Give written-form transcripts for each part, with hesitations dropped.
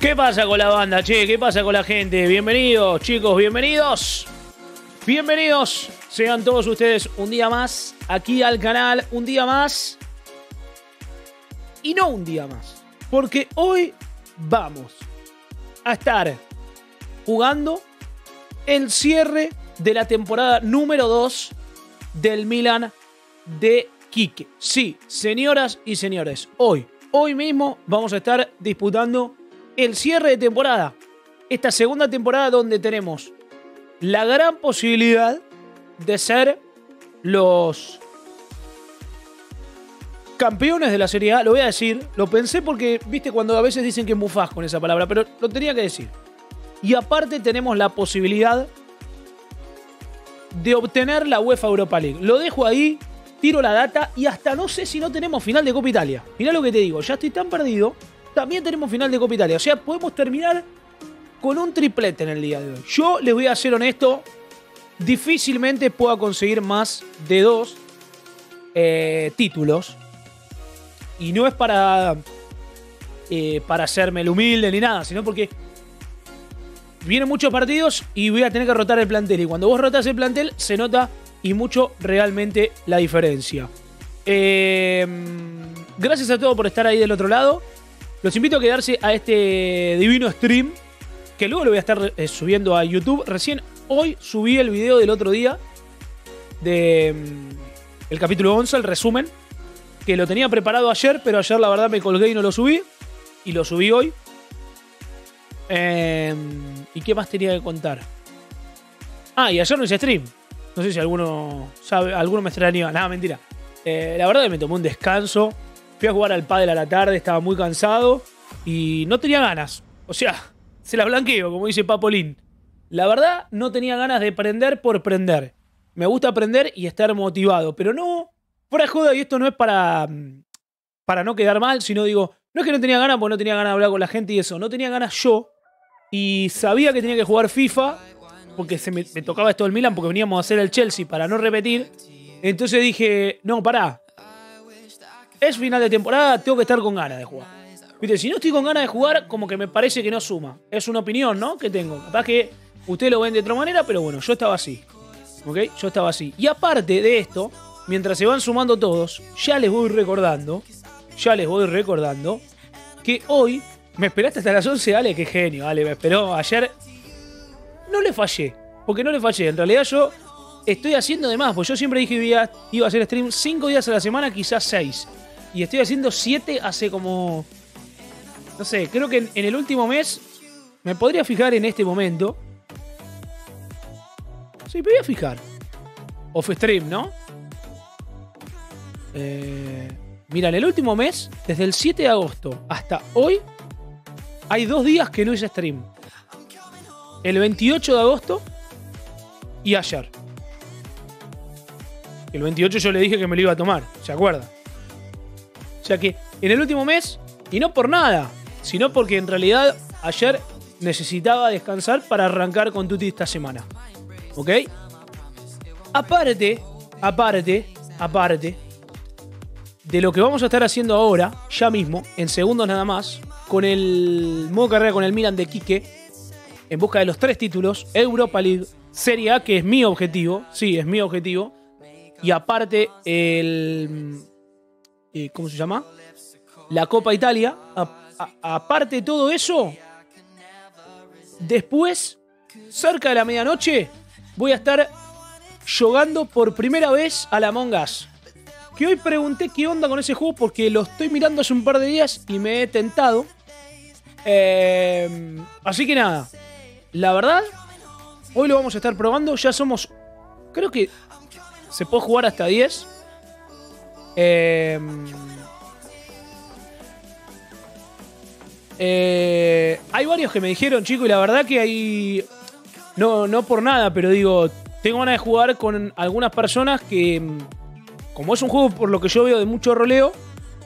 ¿Qué pasa con la banda, che? ¿Qué pasa con la gente? Bienvenidos, chicos, bienvenidos. Bienvenidos sean todos ustedes un día más aquí al canal, un día más. Y no un día más, porque hoy vamos a estar jugando el cierre de la temporada número 2 del Milán de Quique. Sí, señoras y señores, hoy mismo vamos a estar disputando el cierre de temporada. Esta segunda temporada donde tenemos la gran posibilidad de ser los campeones de la Serie A. Lo voy a decir, lo pensé porque, viste, cuando a veces dicen que mufás con esa palabra, pero lo tenía que decir. Y aparte tenemos la posibilidad de obtener la UEFA Europa League. Lo dejo ahí, tiro la data y hasta no sé si no tenemos final de Copa Italia. Mirá lo que te digo, ya estoy tan perdido. También tenemos final de Copa Italia. O sea, podemos terminar con un triplete en el día de hoy. Yo les voy a ser honesto, difícilmente pueda conseguir más de dos títulos. Y no es para hacerme el humilde ni nada, sino porque vienen muchos partidos y voy a tener que rotar el plantel. Y cuando vos rotas el plantel, se nota y mucho realmente la diferencia. Gracias a todos por estar ahí del otro lado. Los invito a quedarse a este divino stream, que luego lo voy a estar subiendo a YouTube. Recién hoy subí el video del otro día, del capítulo 11, el resumen, que lo tenía preparado ayer, pero ayer la verdad me colgué y no lo subí. Y lo subí hoy. ¿Y qué más tenía que contar? Ah, y ayer no hice stream. No sé si alguno sabe, alguno me extrañó. Nada, mentira. La verdad que me tomé un descanso. Fui a jugar al pádel a la tarde, estaba muy cansado y no tenía ganas. O sea, se las blanqueo, como dice Papolín. La verdad, no tenía ganas de prender por prender. Me gusta aprender y estar motivado, pero no, fuera de joda, y esto no es para no quedar mal, sino digo, no es que no tenía ganas, porque no tenía ganas de hablar con la gente y eso. No tenía ganas yo y sabía que tenía que jugar FIFA porque me tocaba esto del Milan, porque veníamos a hacer el Chelsea para no repetir. Entonces dije, no, pará. Es final de temporada, tengo que estar con ganas de jugar. Viste, si no estoy con ganas de jugar, como que me parece que no suma. Es una opinión, ¿no?, que tengo. Capaz que ustedes lo ven de otra manera, pero bueno, yo estaba así. ¿Ok? Yo estaba así. Y aparte de esto, mientras se van sumando todos, ya les voy recordando que hoy me esperaste hasta las 11. Ale, qué genio. Ale, me esperó. Ayer no le fallé. Porque no le fallé. En realidad yo estoy haciendo de más. Porque yo siempre dije que iba a hacer stream 5 días a la semana, quizás 6. Y estoy haciendo 7 hace como, no sé, creo que en el último mes. Me podría fijar en este momento. Sí, me voy a fijar. Off stream, ¿no? Mira, en el último mes, desde el 7 de agosto hasta hoy, hay 2 días que no hice stream. El 28 de agosto y ayer. El 28 yo le dije que me lo iba a tomar, ¿se acuerdan? O sea que en el último mes, y no por nada, sino porque en realidad ayer necesitaba descansar para arrancar con Tuti esta semana. ¿Ok? Aparte de lo que vamos a estar haciendo ahora, ya mismo, en segundos nada más, con el modo carrera con el Milan de Quique, en busca de los 3 títulos, Europa League, Serie A, que es mi objetivo, sí, es mi objetivo, y aparte el... ¿cómo se llama? La Copa Italia. Aparte de todo eso, después, cerca de la medianoche, voy a estar jugando por primera vez a la Among Us. Que hoy pregunté qué onda con ese juego porque lo estoy mirando hace un par de días y me he tentado. Así que nada, la verdad, hoy lo vamos a estar probando. Ya somos, creo que se puede jugar hasta 10. Hay varios que me dijeron, chico, y la verdad que hay... No por nada, pero digo, tengo ganas de jugar con algunas personas que... Como es un juego, por lo que yo veo, de mucho roleo,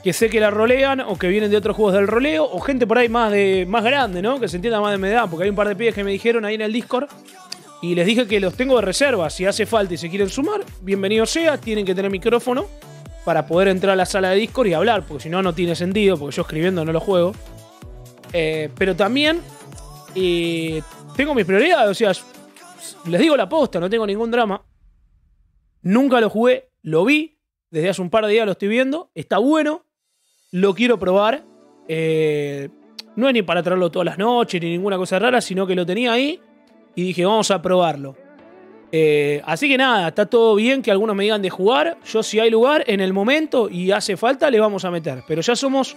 que sé que la rolean o que vienen de otros juegos del roleo, o gente por ahí más grande, ¿no? Que se entienda más de mi edad, porque hay un par de pibes que me dijeron ahí en el Discord y les dije que los tengo de reserva. Si hace falta y se quieren sumar, bienvenido sea. Tienen que tener micrófono para poder entrar a la sala de Discord y hablar, porque si no, no tiene sentido, porque yo escribiendo no lo juego. Pero también tengo mis prioridades. O sea, les digo la posta, no tengo ningún drama. Nunca lo jugué, lo vi. Desde hace un par de días lo estoy viendo. Está bueno, lo quiero probar. No es ni para traerlo todas las noches ni ninguna cosa rara, sino que lo tenía ahí y dije, vamos a probarlo. Así que nada, está todo bien que algunos me digan de jugar. Yo, si hay lugar en el momento y hace falta, le vamos a meter. Pero ya somos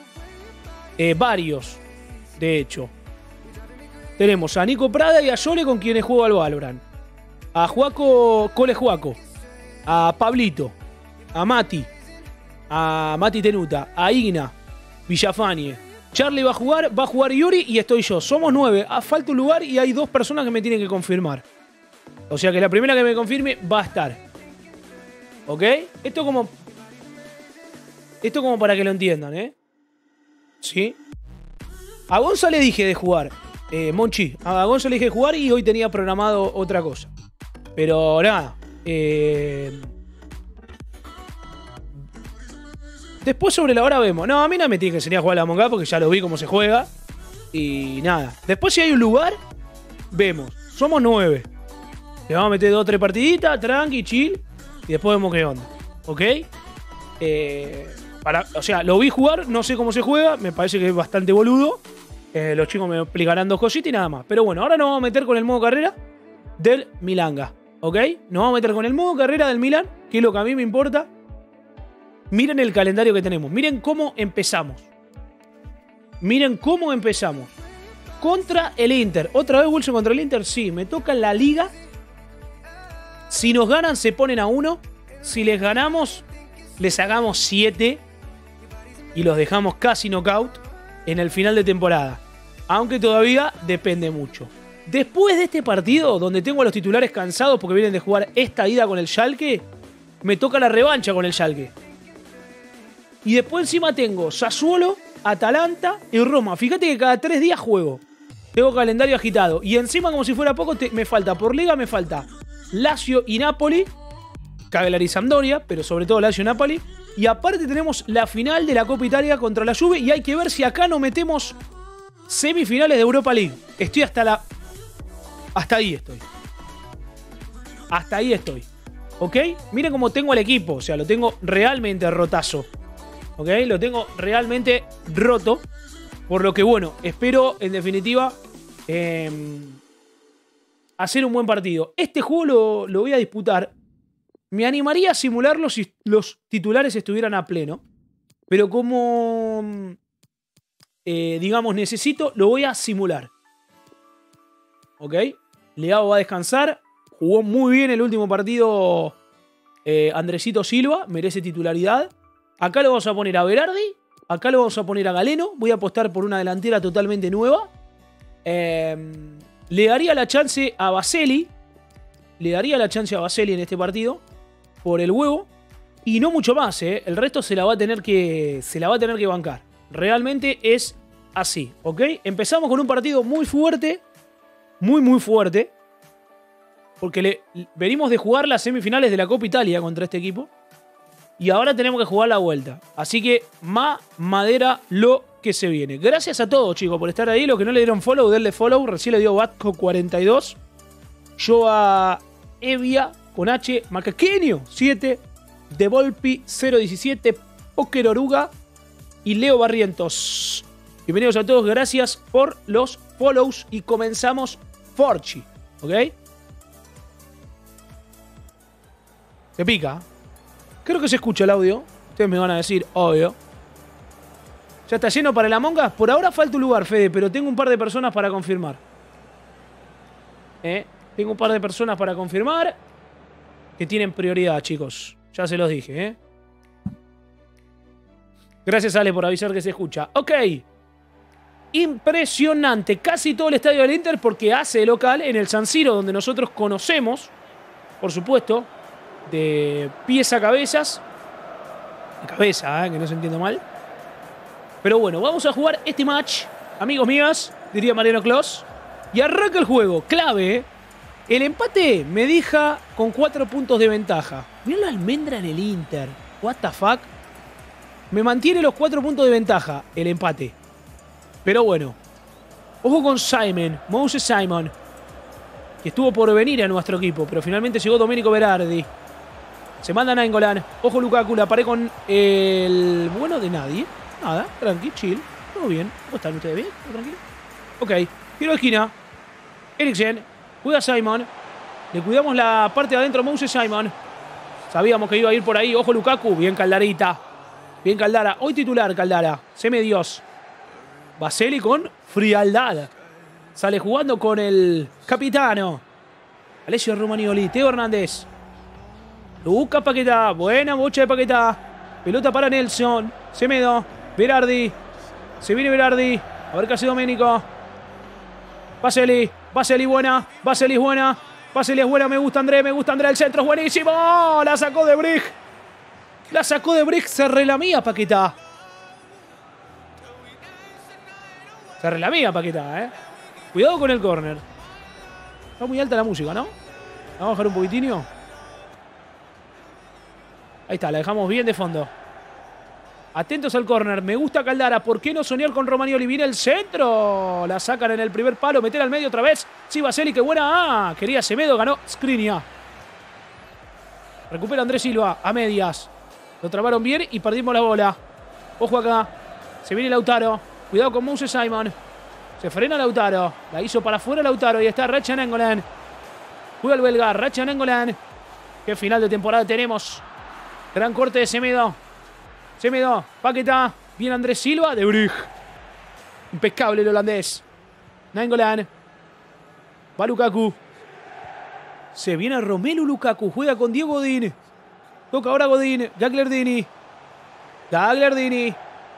varios, de hecho. Tenemos a Nico Prada y a Yole, con quienes juego al Valorant. A Juaco, Cole Juaco. A Pablito. A Mati. A Mati Tenuta. A Igna. Villafañe. Charlie va a jugar Yuri y estoy yo. Somos 9. Falta un lugar y hay 2 personas que me tienen que confirmar. O sea que la primera que me confirme va a estar. ¿Ok? Esto como para que lo entiendan, ¿eh? ¿Sí? A Gonza le dije de jugar. Monchi, a Gonza le dije de jugar y hoy tenía programado otra cosa. Pero nada. Después sobre la hora vemos. No, a mí no me tiene que enseñar a jugar a la Among Us porque ya lo vi cómo se juega. Y nada. Después si hay un lugar, vemos. Somos 9. Le vamos a meter 2 o 3 partiditas, tranqui, chill. Y después vemos qué onda. ¿Ok? O sea, lo vi jugar, no sé cómo se juega. Me parece que es bastante boludo. Los chicos me explicarán 2 cositas y nada más. Pero bueno, ahora nos vamos a meter con el modo carrera del Milanga. ¿Ok? Nos vamos a meter con el modo carrera del Milan, que es lo que a mí me importa. Miren el calendario que tenemos. Miren cómo empezamos. Miren cómo empezamos. Contra el Inter. ¿Otra vez Wilson contra el Inter? Sí, me toca la Liga. Si nos ganan, se ponen a 1. Si les ganamos, les hagamos 7. Y los dejamos casi knockout en el final de temporada. Aunque todavía depende mucho. Después de este partido, donde tengo a los titulares cansados porque vienen de jugar esta ida con el Schalke, me toca la revancha con el Schalke. Y después encima tengo Sassuolo, Atalanta y Roma. Fíjate que cada 3 días juego. Tengo calendario agitado. Y encima, como si fuera poco, me falta por Liga, me falta Lazio y Napoli, Cagliari y Sampdoria, pero sobre todo Lazio y Napoli. Y aparte tenemos la final de la Copa Italia contra la Juve. Y hay que ver si acá no metemos semifinales de Europa League. Estoy hasta la... Hasta ahí estoy. Hasta ahí estoy. ¿Ok? Miren cómo tengo al equipo. O sea, lo tengo realmente rotazo. ¿Ok? Lo tengo realmente roto. Por lo que, bueno, espero, en definitiva... hacer un buen partido. Este juego lo voy a disputar. Me animaría a simularlo si los titulares estuvieran a pleno. Pero como, digamos, necesito, lo voy a simular. ¿Ok? Leao va a descansar. Jugó muy bien el último partido Andresito Silva. Merece titularidad. Acá lo vamos a poner a Berardi. Acá lo vamos a poner a Galeno. Voy a apostar por una delantera totalmente nueva. Le daría la chance a Vaseli. Le daría la chance a Vaseli en este partido. Por el huevo. Y no mucho más, ¿eh? El resto se la va a tener que bancar. Realmente es así, ¿ok? Empezamos con un partido muy fuerte. Muy, muy fuerte. Porque venimos de jugar las semifinales de la Copa Italia contra este equipo. Y ahora tenemos que jugar la vuelta. Así que más madera lo que se viene. Gracias a todos, chicos, por estar ahí. Los que no le dieron follow, denle follow. Recién le dio Vasco42. Yo a Evia con H. Macaqueño 7. Devolpi 017. Poker Oruga. Y Leo Barrientos. Bienvenidos a todos. Gracias por los follows. Y comenzamos Forchi. ¿Ok? Se pica. Creo que se escucha el audio. Ustedes me van a decir, obvio. ¿Ya está lleno para el Among Us? Por ahora falta un lugar, Fede, pero tengo un par de personas para confirmar. Tengo un par de personas para confirmar que tienen prioridad, chicos. Ya se los dije, ¿eh? Gracias, Ale, por avisar que se escucha. Ok. Impresionante. Casi todo el estadio del Inter porque hace local en el San Siro, donde nosotros conocemos, por supuesto, de pies a cabezas. Cabeza, que no se entienda mal. Pero bueno, vamos a jugar este match, amigos mías, diría Mariano Clos. Y arranca el juego, clave. El empate me deja con 4 puntos de ventaja. Mirá la almendra en el Inter. What the fuck. Me mantiene los 4 puntos de ventaja el empate. Pero bueno, Ojo con Simon, Moussa Simon, que estuvo por venir a nuestro equipo, pero finalmente llegó Domenico Berardi. Se manda Nainggolan. Ojo Lukaku, la paré con el bueno de nadie. Nada, tranqui, chill. Todo bien. ¿Cómo están ustedes? ¿Bien? ¿Tranquilo? Ok, tiro de esquina. Eriksen, cuida a Simon. Le cuidamos la parte de adentro a Moussa Simon. Sabíamos que iba a ir por ahí. Ojo Lukaku, bien Caldarita. Bien Caldara. Hoy titular Caldara. Semedo. Vaseli con frialdad. Sale jugando con el capitano. Alessio Romagnoli. Teo Hernández. Busca Paquetá. Buena bocha de Paquetá. Pelota para Nelson. Semedo. Berardi. Se viene Berardi. A ver qué hace Domenico. Baselli. Baselli buena. Baselli es buena. Baselli es buena. Me gusta André. Me gusta André. El centro es buenísimo. ¡Oh! La sacó de Brig. La sacó de Brig. Se relamía Paquetá. Se relamía Paquetá, eh. Cuidado con el córner. Está muy alta la música, ¿no? Vamos a bajar un poquitinho. Ahí está, la dejamos bien de fondo. Atentos al córner. Me gusta Caldara. ¿Por qué no soñar con Romagnoli? Viene el centro. La sacan en el primer palo. Meter al medio otra vez. Sí, Vaseli, qué buena. Ah, quería Semedo. Ganó Skriniar. Recupera Andrés Silva. A medias. Lo trabaron bien y perdimos la bola. Ojo acá. Se viene Lautaro. Cuidado con Moussa Simon. Se frena Lautaro. La hizo para afuera Lautaro. Y está Racha Nainggolan. Juega el belga. Racha Nainggolan. Qué final de temporada tenemos. Gran corte de Semedo. Semedo, Paquetá. Bien Andrés Silva, de Brug. Impecable el holandés. Nainggolan. Va Lukaku. Se viene Romelu Lukaku. Juega con Diego Godín. Toca ahora Godín. Gagliardini. Gagliardini.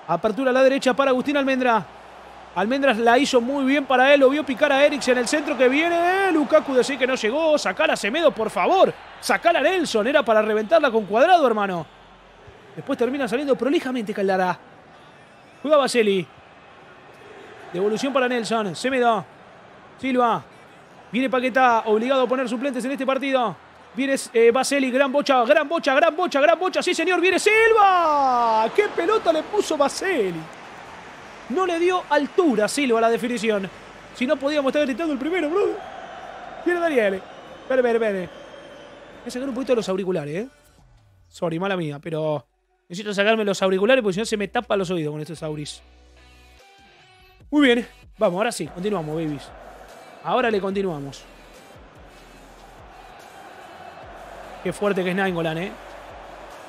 Apertura a la derecha para Agustín Almendra. Almendras la hizo muy bien para él. Lo vio picar a Eriksen en el centro que viene. Lukaku decía que no llegó. Sacala a Semedo, por favor. Sacala a Nelson. Era para reventarla con Cuadrado, hermano. Después termina saliendo prolijamente Caldara. Juega Baselli. Devolución para Nelson. Semedo. Silva. Viene Paquetá. Obligado a poner suplentes en este partido. Viene Baselli. Gran bocha. Gran bocha. Gran bocha. Gran bocha. Sí, señor. Viene Silva. ¡Qué pelota le puso Baselli! No le dio altura Silva a la definición. Si no podíamos estar gritando el primero, bro. Viene Daniel. Vene. Voy a sacar un poquito de los auriculares, eh. Sorry, mala mía, pero necesito sacarme los auriculares porque si no se me tapan los oídos con estos auris. Muy bien. Vamos, ahora sí. Continuamos, babies. Ahora le continuamos. Qué fuerte que es Nainggolan, eh.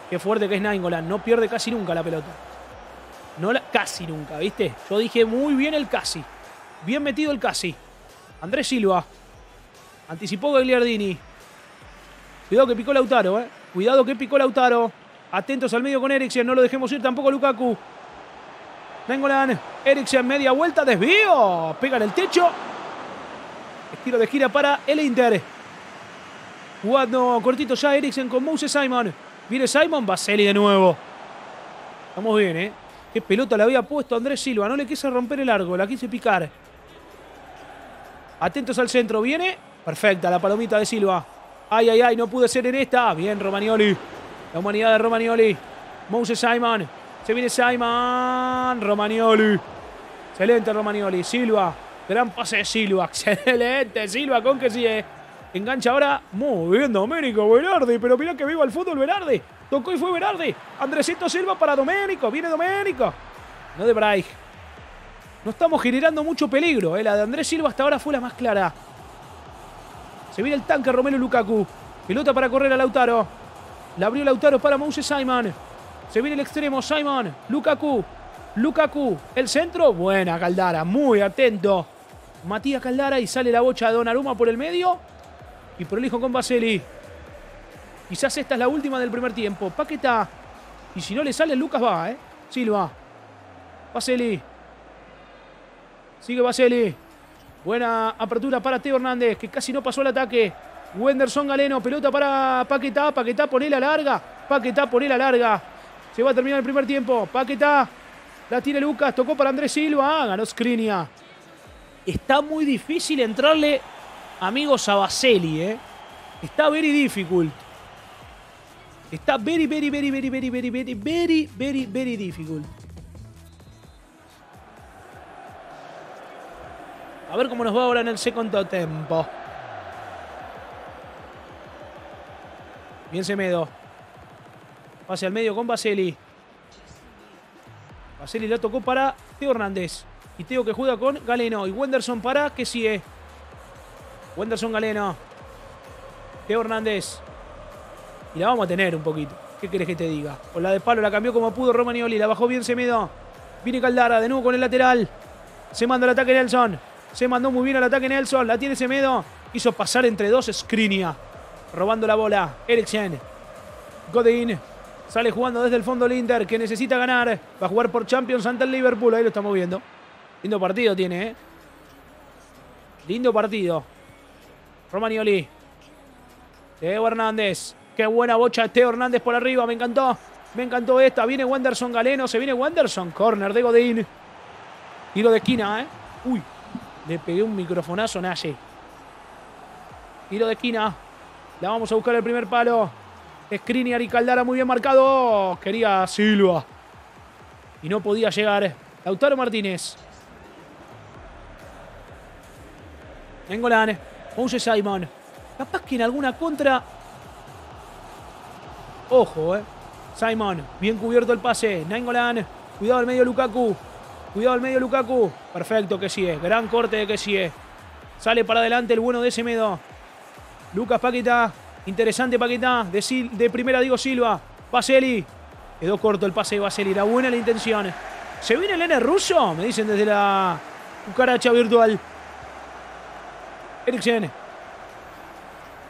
Qué fuerte que es Nainggolan. No pierde casi nunca la pelota. No la, casi nunca, ¿viste? Yo dije muy bien el casi. Bien metido el casi. Andrés Silva. Anticipó Gagliardini. Cuidado que picó Lautaro, ¿eh? Cuidado que picó Lautaro. Atentos al medio con Eriksen. No lo dejemos ir tampoco Lukaku. Nainggolan. Eriksen media vuelta. Desvío. Pega en el techo. Estilo de gira para el Inter. Jugando cortito ya Eriksen con Moussa Simon. Viene Simon. Baselli de nuevo. Estamos bien, ¿eh? Qué pelota le había puesto Andrés Silva. No le quise romper el largo. La quise picar. Atentos al centro. Viene. Perfecta la palomita de Silva. Ay, ay, ay. No pude ser en esta. Bien, Romagnoli. La humanidad de Romagnoli. Moussa Simon. Se viene Simon. Romagnoli. Excelente Romagnoli. Silva. Gran pase de Silva. Excelente Silva. Con que sigue. Engancha ahora. Muy bien Domenico Berardi. Pero mirá que viva el fútbol Berardi. Tocó y fue Berardi. Andresito Silva para Domenico. Viene Domenico. No de Braig. No estamos generando mucho peligro, eh. La de Andrés Silva hasta ahora fue la más clara. Se viene el tanque Romelu Lukaku. Pelota para correr a Lautaro. La abrió Lautaro para Moussa Simon. Se viene el extremo. Simon. Lukaku. Lukaku. El centro. Buena Caldara. Muy atento. Matías Caldara y sale la bocha de Donnarumma por el medio. Y prolijo con Baselli. Quizás esta es la última del primer tiempo. Paquetá. Y si no le sale, Lucas va, ¿eh? Silva. Baselli. Sigue Baselli. Buena apertura para Teo Hernández, que casi no pasó el ataque. Wenderson Galeno. Pelota para Paquetá. Paquetá pone la larga. Paquetá pone la larga. Se va a terminar el primer tiempo. Paquetá. La tiene Lucas. Tocó para Andrés Silva. Ah, ganó Skriniar. Está muy difícil entrarle, amigos, a Baselli, ¿eh? Está very difficult. Está very difficult. A ver cómo nos va ahora en el segundo tiempo. Bien Semedo. Pase al medio con Baselli. Baselli la tocó para Teo Hernández. Y Teo que juega con Galeno. Y Wenderson para que sigue. Wenderson Galeno. Teo Hernández. Y la vamos a tener un poquito. ¿Qué querés que te diga? Con la de palo la cambió como pudo Romagnoli. La bajó bien Semedo. Viene Caldara de nuevo con el lateral. Se manda al ataque Nelson. Se mandó muy bien al ataque Nelson. La tiene Semedo. Hizo pasar entre dos Skriniar. Robando la bola. Eriksen. Godin. Sale jugando desde el fondo el Inter, que necesita ganar. Va a jugar por Champions ante el Liverpool. Ahí lo estamos viendo. Lindo partido tiene, ¿eh? Lindo partido. Romagnoli. Teo Hernández. Qué buena bocha de Teo Hernández por arriba. Me encantó. Me encantó esta. Viene Wenderson Galeno. Se viene Wenderson. Corner de Godin. Tiro de esquina, ¿eh? Uy. Le pegué un microfonazo, Naye. Tiro de esquina. La vamos a buscar el primer palo. Skriniar y Caldara muy bien marcado. Oh, quería Silva. Y no podía llegar. Lautaro Martínez. Nainggolan. Moussa Simon. Capaz que en alguna contra. Ojo, eh. Simon. Bien cubierto el pase. Nainggolan. Cuidado al medio Lukaku. Cuidado al medio Lukaku. Perfecto que sí es. Gran corte de que sí es. Sale para adelante el bueno de Semedo. Lucas Paquetá. Interesante Paquetá, de primera digo Silva, Vaseli, quedó corto el pase de Vaseli, era buena la intención. ¿Se viene el N ruso? Me dicen desde la cucaracha virtual. Eriksen,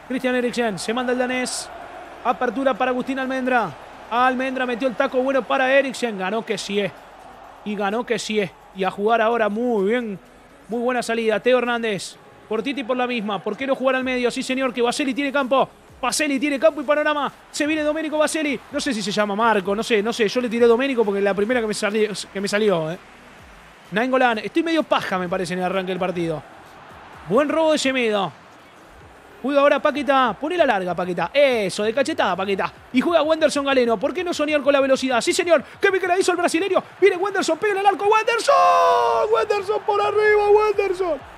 Christian Eriksen, se manda el danés, apertura para Agustín Almendra. Almendra metió el taco bueno para Eriksen, ganó que sí es, y ganó que sí es, y a jugar ahora muy bien, muy buena salida, Teo Hernández. Por Titi por la misma. ¿Por qué no jugar al medio? Sí, señor, que Baselli tiene campo. Baselli tiene campo y panorama. Se viene Domenico Baselli. No sé si se llama Marco. No sé. Yo le tiré Domenico porque la primera que me salió. Nainggolan. Estoy medio paja, me parece, en el arranque del partido. Buen robo de Semedo. Juega ahora Paquetá. Poné la larga, Paquetá. Eso, de cachetada, Paquetá. Y juega Wenderson Galeno. ¿Por qué no soñar con la velocidad? Sí, señor. ¿Qué me la hizo el brasileño? Viene Wenderson. Pega el arco. ¡Wenderson! ¡Wenderson por arriba! ¡Wenderson!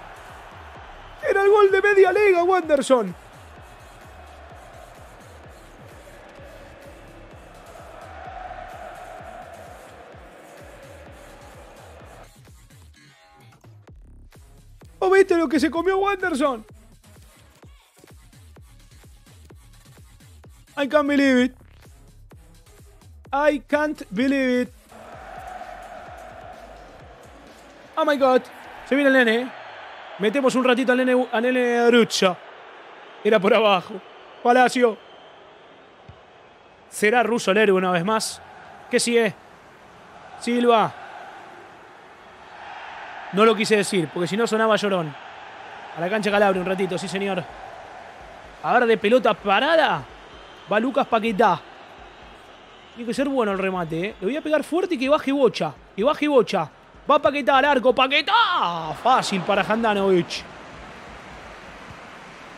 Era el gol de media liga, Wenderson. ¿No viste lo que se comió Wenderson? I can't believe it. I can't believe it. Oh my God. Se viene el nene, ¿eh? Metemos un ratito al nene Rucha. Era por abajo. Palacio. Será ruso el héroe una vez más. ¿Qué sigue? Silva. No lo quise decir, porque si no sonaba llorón. A la cancha Calabria un ratito, sí señor. A ver, de pelota parada. Va Lucas Paquetá. Tiene que ser bueno el remate, ¿eh? Le voy a pegar fuerte y que baje bocha. Que baje bocha. Va Paquetá al arco. ¡Paquetá! Fácil para Handanovic.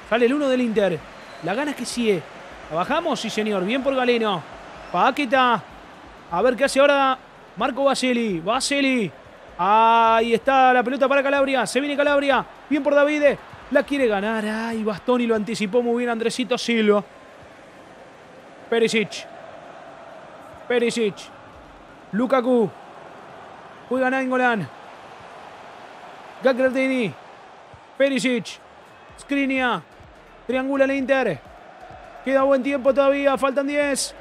Sale el 1 del Inter. La gana es que sigue. ¿La bajamos? Sí, señor. Bien por Galeno. Paquetá. A ver qué hace ahora Marco Baselli. Baselli. Ahí está la pelota para Calabria. Se viene Calabria. Bien por Davide. La quiere ganar. Ay, Bastoni lo anticipó muy bien Andresito Silva. Perisic. Perisic. Lukaku. Juega Nainggolan. Gagliardini. Perisic. Skriniar. Triangula el Inter. Queda buen tiempo todavía. Faltan 10.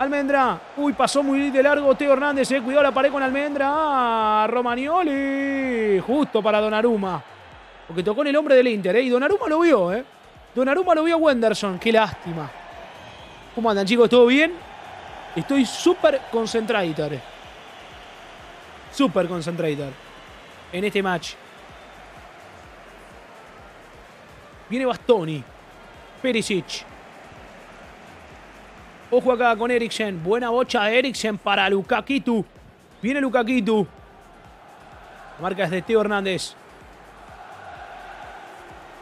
Almendra. Uy, pasó muy de largo Teo Hernández. Cuidado la pared con Almendra. Ah, Romagnoli. Justo para Donnarumma. Porque tocó en el hombre del Inter. Y Donnarumma lo vio, ¿eh? Donnarumma lo vio a Wenderson. Qué lástima. ¿Cómo andan, chicos? ¿Todo bien? Estoy súper concentradito. Super concentrator en este match. Viene Bastoni. Perisic. Ojo acá con Eriksen. Buena bocha de Eriksen para Lukaku. Viene Lukaku. La marca es de Teo Hernández.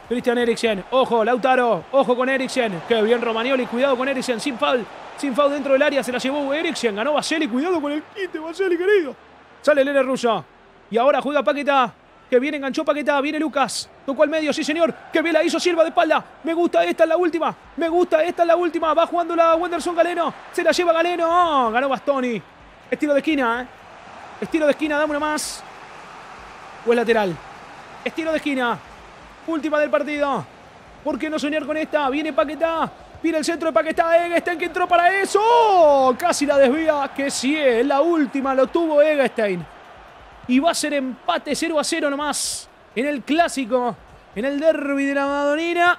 Christian Eriksen. Ojo, Lautaro. Ojo con Eriksen. Qué bien Romagnoli. Cuidado con Eriksen. Sin foul. Sin foul dentro del área. Se la llevó Eriksen. Ganó Vaseli. Cuidado con el quite, Vaseli, querido. Sale el N ruso. Y ahora juega Paquetá. que viene, enganchó Paquetá, viene Lucas, tocó al medio, sí señor, que bien la hizo Silva de espalda, me gusta, esta es la última, va jugando la Wenderson Galeno, se la lleva Galeno, oh, ganó Bastoni, estilo de esquina, dame una más, o es lateral, estilo de esquina, última del partido, ¿por qué no soñar con esta? Viene Paquetá, viene el centro de Paquetá, Eggestein que entró para eso, oh, casi la desvía, que sí es la última, lo tuvo Eggestein. Y va a ser empate 0-0 nomás en el clásico, en el derbi de la Madonina,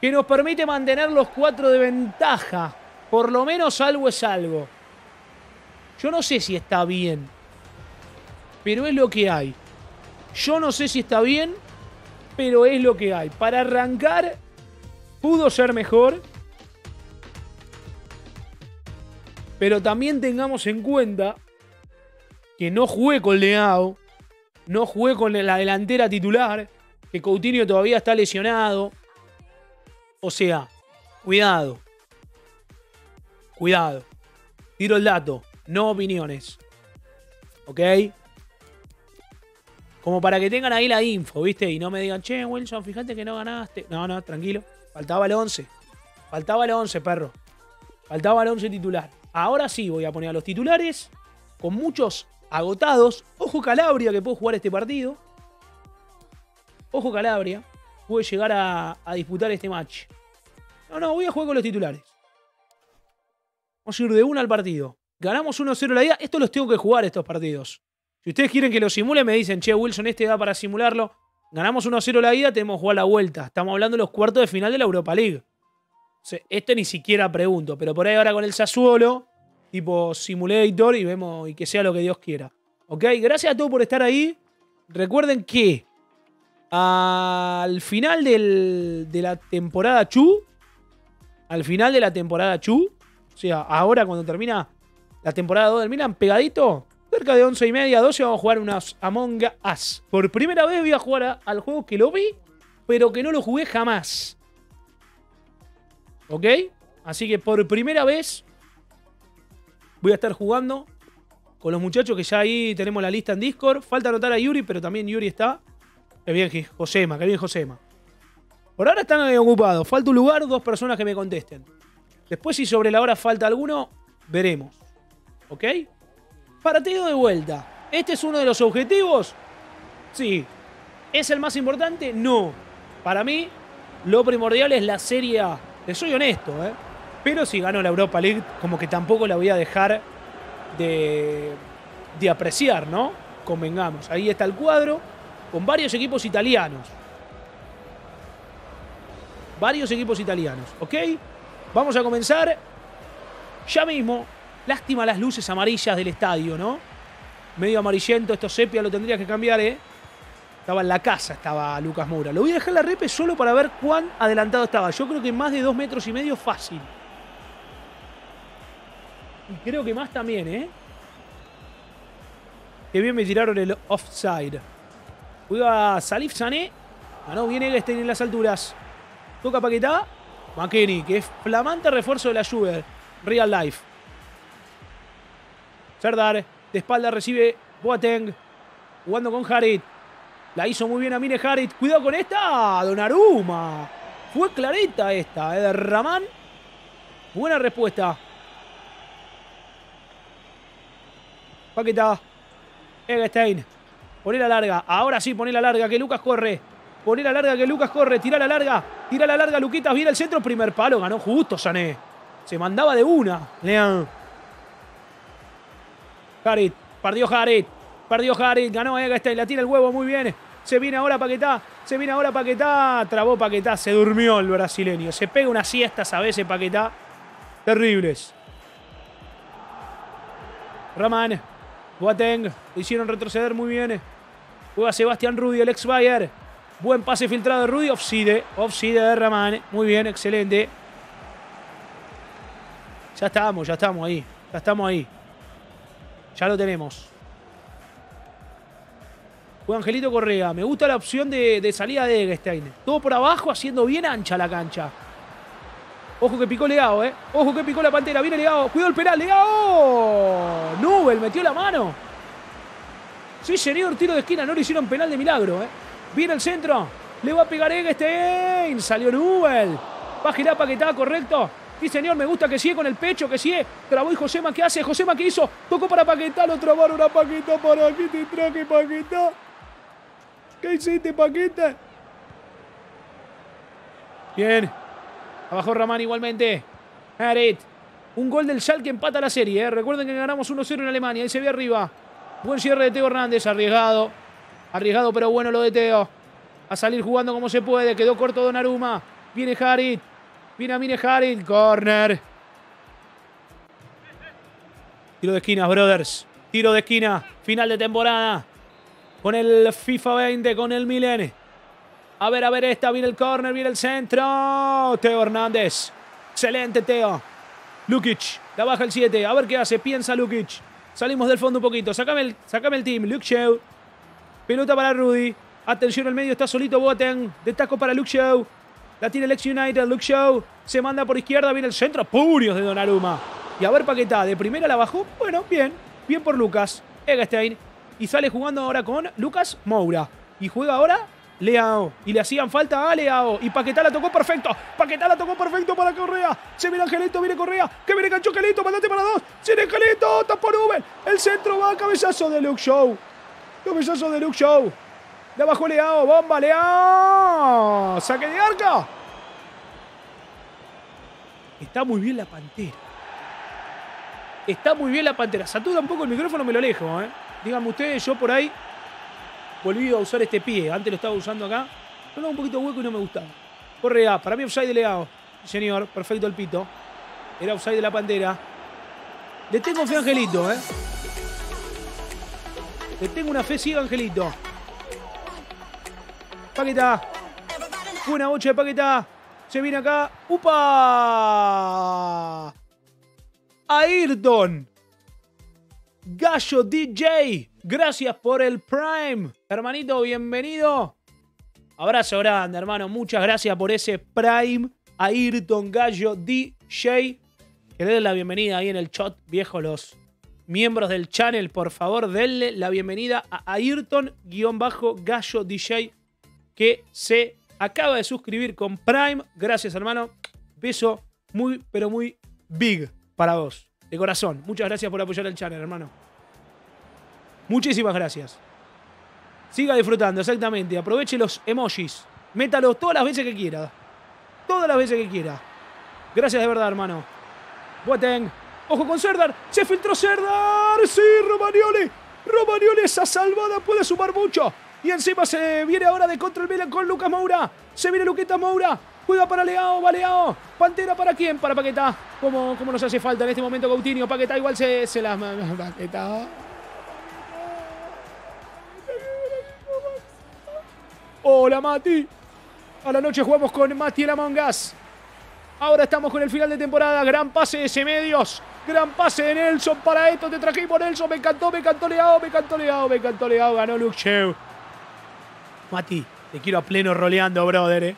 que nos permite mantener los 4 de ventaja. Por lo menos algo es algo. Yo no sé si está bien, pero es lo que hay. Para arrancar, pudo ser mejor. Pero también tengamos en cuenta que no jugué con Leao, no jugué con la delantera titular, que Coutinho todavía está lesionado. O sea, cuidado. Tiro el dato, no opiniones. ¿Ok? Como para que tengan ahí la info, ¿viste? Y no me digan, che, Wilson, fíjate que no ganaste. No, tranquilo. Faltaba el 11. Faltaba el 11, perro. Faltaba el 11 titular. Ahora sí voy a poner a los titulares con muchos agotados. Ojo Calabria, que puedo jugar este partido. Ojo Calabria. Puede llegar a disputar este match. No, voy a jugar con los titulares. Vamos a ir de una al partido. Ganamos 1-0 la ida. Estos los tengo que jugar, estos partidos. Si ustedes quieren que lo simule, me dicen, che, Wilson, este da para simularlo. Ganamos 1-0 la ida, tenemos que jugar la vuelta. Estamos hablando de los cuartos de final de la Europa League. O sea, esto ni siquiera pregunto. Pero por ahí ahora con el Sassuolo, tipo simulator, y vemos, y que sea lo que Dios quiera. Ok, gracias a todos por estar ahí. Recuerden que al final de la temporada Chu, o sea, ahora cuando termina la temporada 2 del Milán, pegadito, cerca de 11:30, 12, vamos a jugar unas Among Us. Por primera vez voy a jugar al juego que lo vi, pero que no lo jugué jamás. Ok, así que por primera vez voy a estar jugando con los muchachos, que ya ahí tenemos la lista en Discord. Falta anotar a Yuri, pero también Yuri está. Qué bien Josema. Por ahora están ocupados. Falta un lugar, 2 personas que me contesten. Después, si sobre la hora falta alguno, veremos. ¿Ok? Partido de vuelta. ¿Este es uno de los objetivos? Sí. ¿Es el más importante? No. Para mí, lo primordial es la Serie A. Les soy honesto, ¿eh? Pero si gano la Europa League, como que tampoco la voy a dejar de apreciar, ¿no? Convengamos. Ahí está el cuadro con varios equipos italianos. ¿Ok? Vamos a comenzar ya mismo. Lástima las luces amarillas del estadio, ¿no? Medio amarillento. Esto sepia lo tendría que cambiar, ¿eh? Estaba en la casa, estaba Lucas Moura. Lo voy a dejar la repe solo para ver cuán adelantado estaba. Yo creo que más de 2,5 metros fácil. Creo que más también, ¿eh? Qué bien me tiraron el offside. Juega Salif Sané. Ganó bien Eggestein en las alturas. Toca Paquetá. McKennie, que es flamante refuerzo de la Juve. Real life. Serdar. De espalda recibe Boateng. Jugando con Harit. La hizo muy bien a Mine Harit. Cuidado con esta. Donnarumma. Fue clarita esta, ¿eh? De Ramán. Buena respuesta. Paquetá. Eggestein. Poné la larga. Ahora sí, poné la larga, que Lucas corre. Tirá la larga, Luquitas. Viene al centro. Primer palo. Ganó justo Sané. Se mandaba de una. Leao. Harit. Perdió Harit. Ganó Eggestein. La tira el huevo. Muy bien. Se viene ahora Paquetá. Trabó Paquetá. Se durmió el brasileño. Se pega unas siestas a veces Paquetá. Terribles. Ramán. Boateng, lo hicieron retroceder muy bien. Juega Sebastián Rudy, el ex Bayer. Buen pase filtrado de Rudy. Offside de Ramán. Muy bien, excelente. Ya estamos ahí. Ya lo tenemos. Juega Angelito Correa. Me gusta la opción de salida de Eggestein. Todo por abajo, haciendo bien ancha la cancha. Ojo que picó Leao, ¿eh? Ojo que picó la pantera. Viene Leao. Cuidado el penal. ¡Leao! Nubel metió la mano. Sí, señor, tiro de esquina. No le hicieron penal de milagro, ¿eh? Viene el centro. Le va a pegar Eggestein. Salió Nubel. Va a girar Paquetá, correcto. Sí, señor, me gusta que sigue con el pecho, que sigue. Trabó y Josema, ¿qué hace? Josema, ¿qué hizo? Tocó para Paquetá, lo trabaron a Paquetá. ¿Para qué te traje, Paquetá? ¿Qué hiciste, Paquetá? Bien. Abajo Ramán igualmente. Harit. Un gol del Schalke que empata la serie, ¿eh? Recuerden que ganamos 1-0 en Alemania. Ahí se ve arriba. Buen cierre de Teo Hernández. Arriesgado. Arriesgado, pero bueno lo de Teo. A salir jugando como se puede. Quedó corto Donnarumma. Viene Harit. Viene Harit. Corner. Tiro de esquina, brothers. Tiro de esquina. Final de temporada. Con el FIFA 20. Con el Milán. A ver esta. Viene el corner. Viene el centro. Teo Hernández. Excelente, Teo. Lukic, la baja el 7. A ver qué hace, piensa Lukic. Salimos del fondo un poquito. Sacame el team. Lukshow. Pelota para Rudy. Atención al medio, está solito Boateng. De taco para Lukshow. La tiene el ex United. Lukshow se manda por izquierda. Viene el centro. Puños de Donnarumma. Y a ver Paquetá. De primera la bajó. Bueno, bien. Bien por Lucas. Eggestein. Y sale jugando ahora con Lucas Moura. Y juega ahora Leao. Y le hacían falta a Leao. Y Paquetá la tocó perfecto. Paquetá la tocó perfecto para Correa. Se viene Angelito, viene Correa. Que viene Cancho Angelito, mandate para dos. Tiene Angelito, tapó Nubel. El centro va, cabezazo de Lukshow. Cabezazo de Lukshow. La bajó Leao, bomba Leao. Saque de arca. Está muy bien la Pantera. Está muy bien la Pantera. Satura un poco el micrófono, me lo alejo, ¿eh? Díganme ustedes, yo por ahí volví a usar este pie. Antes lo estaba usando acá. Pero un poquito hueco y no me gustaba. Correa. Para mí offside de Leao. Señor. Perfecto el pito. Era offside de la Pantera. Le tengo fe a Angelito, ¿eh? Le tengo una fe ciega a Angelito. Paquetá. Buena bocha de Paquetá. Se viene acá. ¡Upa! Ayrton. Gallo DJ. Gracias por el Prime. Hermanito, bienvenido. Abrazo grande, hermano. Muchas gracias por ese Prime. Ayrton Gallo DJ. Que le den la bienvenida ahí en el chat, viejo. Los miembros del channel, por favor, denle la bienvenida a Ayrton-Gallo DJ. Que se acaba de suscribir con Prime. Gracias, hermano. Beso muy, pero muy big para vos. De corazón. Muchas gracias por apoyar el channel, hermano. Muchísimas gracias. Siga disfrutando, exactamente. Aproveche los emojis. Métalos todas las veces que quiera. Todas las veces que quiera. Gracias de verdad, hermano. Boateng. Ojo con Serdar. Se filtró Serdar. Sí, Romagnoli. Romagnoli, esa salvada puede sumar mucho. Y encima se viene ahora de contra el Milán con Lucas Moura. Se viene Luqueta Moura. Juega para Leao, va Leao. Pantera para quién, para Paquetá. Como nos hace falta en este momento Coutinho. Paquetá igual se las... Paquetá... Hola Mati. A la noche jugamos con Mati el Among Us. Ahora estamos con el final de temporada. Gran pase de Semedios. Gran pase de Nelson. Para esto te trajimos, Nelson. Me encantó Leao. Ganó Lukshow. Mati, te quiero a pleno roleando, brother.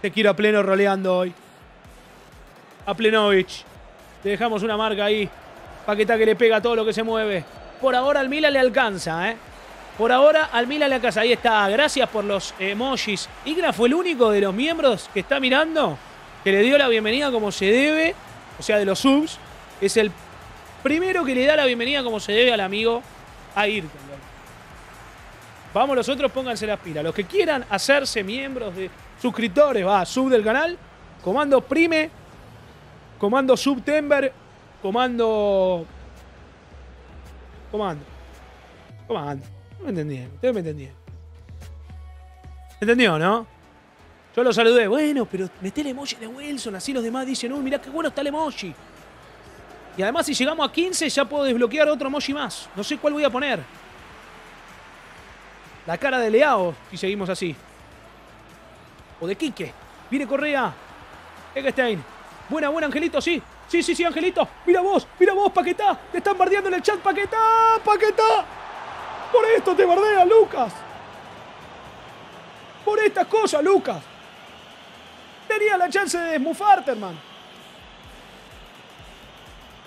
Te quiero a pleno roleando hoy. A Plenovich. Te dejamos una marca ahí. Paquetá que le pega todo lo que se mueve. Por ahora al Milan le alcanza, ¿eh? Por ahora, al Milán la casa. Ahí está. Gracias por los emojis. Igna fue el único de los miembros que está mirando, que le dio la bienvenida como se debe. O sea, de los subs. Es el primero que le da la bienvenida como se debe al amigo Ayrton. Vamos los otros, pónganse las pilas. Los que quieran hacerse miembros de suscriptores, va, sub del canal. Comando prime. Comando sub tember. Comando. No me entendieron, ustedes me entendieron. ¿Entendió, no? Yo lo saludé. Bueno, pero meté el emoji de Wilson. Así los demás dicen, uy, mirá qué bueno está el emoji. Y además, si llegamos a 15, ya puedo desbloquear otro emoji más. No sé cuál voy a poner. La cara de Leao, si seguimos así. O de Quique. Viene Correa. Eggestein. Buena, Angelito, sí. Sí, Angelito. Mira vos, Paquetá. Te están bardeando en el chat, Paquetá. Por esto te bardea, Lucas. Por estas cosas, Lucas. Tenía la chance de desmufarte, hermano.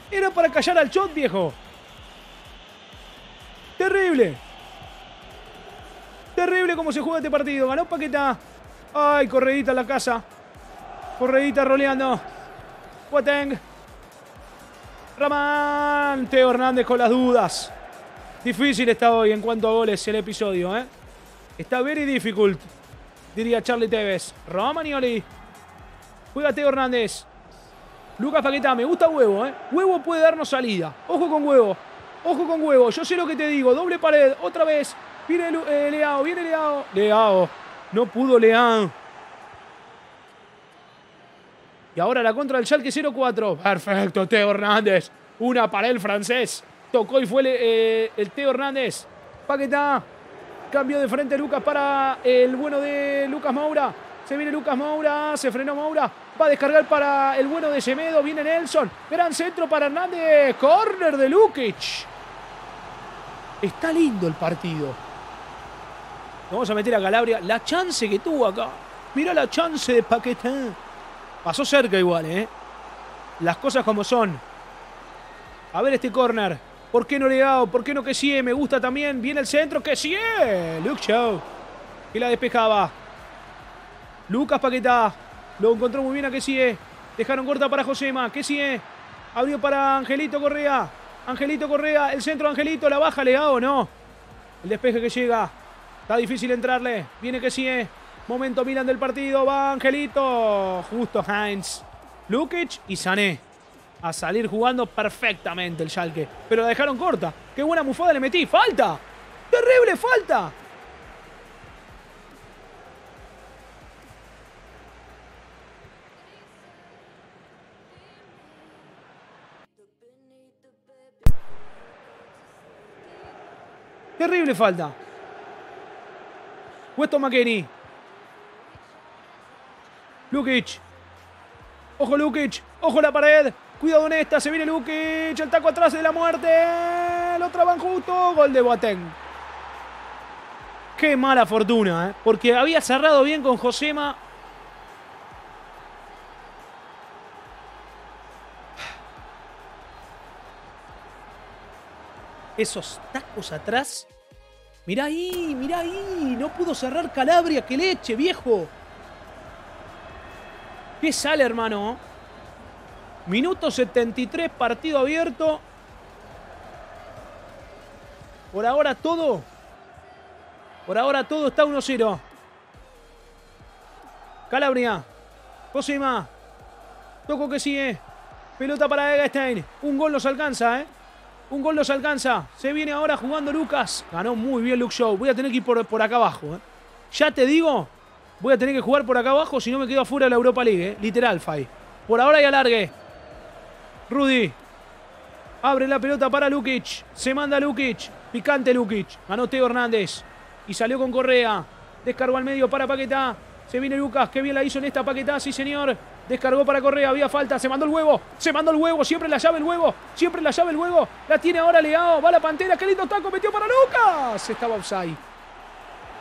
Era para callar al shot, viejo. Terrible. Terrible como se juega este partido. Ganó Paquetá. Ay, corredita en la casa. Corredita roleando. Boateng. Ramán. Teo Hernández con las dudas. Difícil está hoy en cuanto a goles el episodio, ¿eh? Está very difficult, diría Charlie Tevez. Romagnoli. Juega Teo Hernández. Lucas Paquetá. Me gusta Huevo, ¿eh? Huevo puede darnos salida. Ojo con Huevo. Ojo con Huevo. Yo sé lo que te digo. Doble pared. Otra vez. Viene Leao. Viene Leao. Leao. No pudo Leao. Y ahora la contra del Schalke 0-4. Perfecto, Teo Hernández. Una para el francés. Tocó y fue el Teo Hernández. Paquetá. Cambio de frente Lucas para el bueno de Lucas Moura. Se viene Lucas Moura. Se frenó Moura. Va a descargar para el bueno de Semedo. Viene Nelson. Gran centro para Hernández. Corner de Lukic. Está lindo el partido. Vamos a meter a Calabria. La chance que tuvo acá. Mirá la chance de Paquetá. Pasó cerca igual, ¿eh? Las cosas como son. A ver este córner. ¿Por qué no Leao? ¿Por qué no Kessie? Me gusta también. Viene el centro. ¡Kessie! Luke Shaw. Que la despejaba. Lucas Paquetá. Lo encontró muy bien a Kessie. Dejaron corta para Josema. Kessie. Abrió para Angelito Correa. Angelito Correa. El centro de Angelito. La baja Leao, ¿no? El despeje que llega. Está difícil entrarle. Viene Kessie. Momento Milán del partido. Va Angelito. Justo Heinz. Lukic y Sané. A salir jugando perfectamente el Schalke. Pero la dejaron corta. ¡Qué buena mufada le metí! ¡Falta! ¡Terrible falta! ¡Terrible falta! Weston McKennie. Lukic. Ojo Lukic. Ojo la pared. Cuidado con esta. Se viene Lukic. El taco atrás de la muerte. Lo traban justo. Gol de Boateng. Qué mala fortuna, ¿eh? Porque había cerrado bien con Josema. Esos tacos atrás. Mirá ahí. Mirá ahí. No pudo cerrar Calabria. ¡Qué leche, viejo! ¿Qué sale, hermano? Minuto 73, partido abierto. Por ahora todo. Por ahora todo está 1-0. Calabria. Cosima. Toco que sigue. Pelota para Eggestein. Un gol los alcanza, ¿eh? Un gol los alcanza. Se viene ahora jugando Lucas. Ganó muy bien Luke Shaw. Voy a tener que ir por acá abajo, ¿eh? Ya te digo... Voy a tener que jugar por acá abajo, si no me quedo afuera de la Europa League, ¿eh? Literal, Fai. Por ahora hay alargue. Rudy. Abre la pelota para Lukic. Se manda Lukic. Picante Lukic. Ganó Teo Hernández. Y salió con Correa. Descargó al medio para Paquetá. Se viene Lucas. Qué bien la hizo en esta Paquetá. Sí, señor. Descargó para Correa. Había falta. Se mandó el huevo. Se mandó el huevo. Siempre la llave el huevo. Siempre la llave el huevo. La tiene ahora Leao. Va la Pantera. Qué lindo taco. Metió para Lucas. Estaba offside.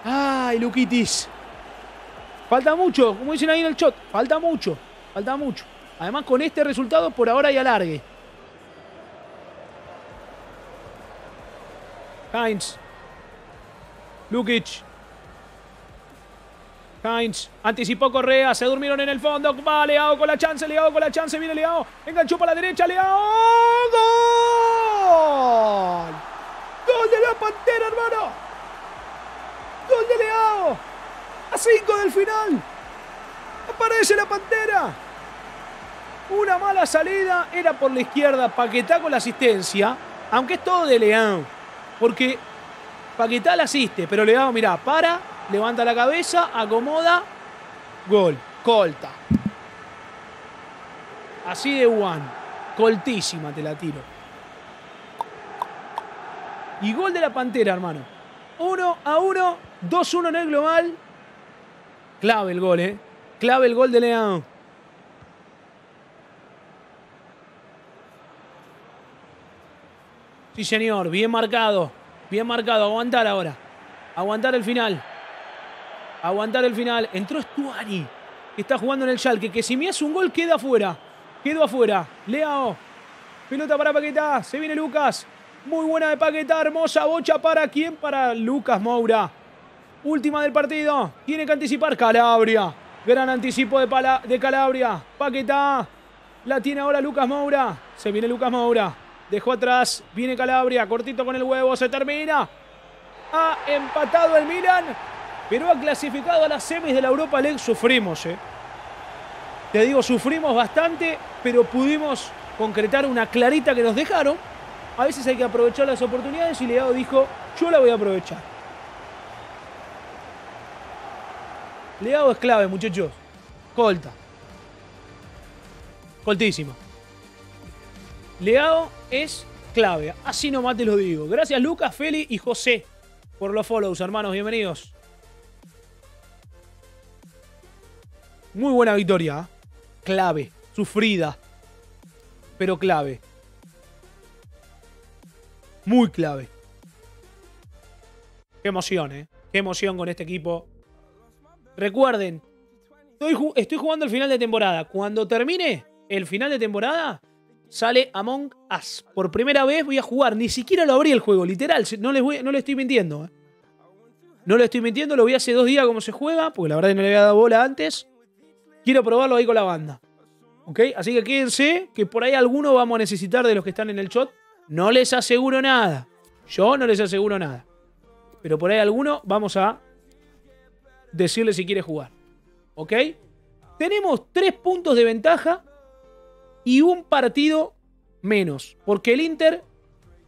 Ay, Lukitis. Falta mucho, como dicen ahí en el shot. Falta mucho, falta mucho. Además, con este resultado, por ahora hay alargue. Heinz. Lukic. Heinz. Anticipó Correa, se durmieron en el fondo. Va Leao con la chance, Leao con la chance. Viene Leao, enganchó para la derecha, Leao. ¡Gol! ¡Gol de la Pantera, hermano! ¡Gol de Leao! A 5 del final. Aparece la Pantera. Una mala salida. Era por la izquierda. Paquetá con la asistencia. Aunque es todo de Leao. Porque Paquetá la asiste. Pero Leao, mirá, para. Levanta la cabeza. Acomoda. Gol. Colta. Así de one. Coltísima te la tiro. Y gol de la Pantera, hermano. 1-1. 2-1 en el global. Clave el gol, ¿eh? Clave el gol de Leao. Sí, señor. Bien marcado. Bien marcado. Aguantar ahora. Aguantar el final. Aguantar el final. Entró Stuani, que está jugando en el Schalke. Que si me hace un gol, queda afuera. Quedó afuera. Leao. Pelota para Paquetá. Se viene Lucas. Muy buena de Paquetá. Hermosa bocha. ¿Para quién? Para Lucas Moura. Última del partido. Tiene que anticipar Calabria. Gran anticipo de Calabria. Paquetá. La tiene ahora Lucas Moura. Se viene Lucas Moura. Dejó atrás. Viene Calabria. Cortito con el huevo. Se termina. Ha empatado el Milán. Pero ha clasificado a las semis de la Europa League. Sufrimos, Te digo, sufrimos bastante. Pero pudimos concretar una clarita que nos dejaron. A veces hay que aprovechar las oportunidades. Y Leao dijo, yo la voy a aprovechar. Leao es clave, muchachos. Colta. Coltísima. Leao es clave. Así nomás te lo digo. Gracias Lucas, Feli y José por los follows, hermanos. Bienvenidos. Muy buena victoria. Clave. Sufrida. Pero clave. Muy clave. Qué emoción, Qué emoción con este equipo. Recuerden, estoy jugando el final de temporada. Cuando termine el final de temporada, sale Among Us. Por primera vez voy a jugar. Ni siquiera lo abrí el juego, literal. No le estoy mintiendo. No le estoy mintiendo. Lo vi hace 2 días cómo se juega, porque la verdad que no le había dado bola antes. Quiero probarlo ahí con la banda. ¿Ok? Así que quédense, que por ahí alguno vamos a necesitar de los que están en el chat. No les aseguro nada. Yo no les aseguro nada. Pero por ahí alguno vamos a decirle si quiere jugar. ¿Ok? Tenemos 3 puntos de ventaja y 1 partido menos. Porque el Inter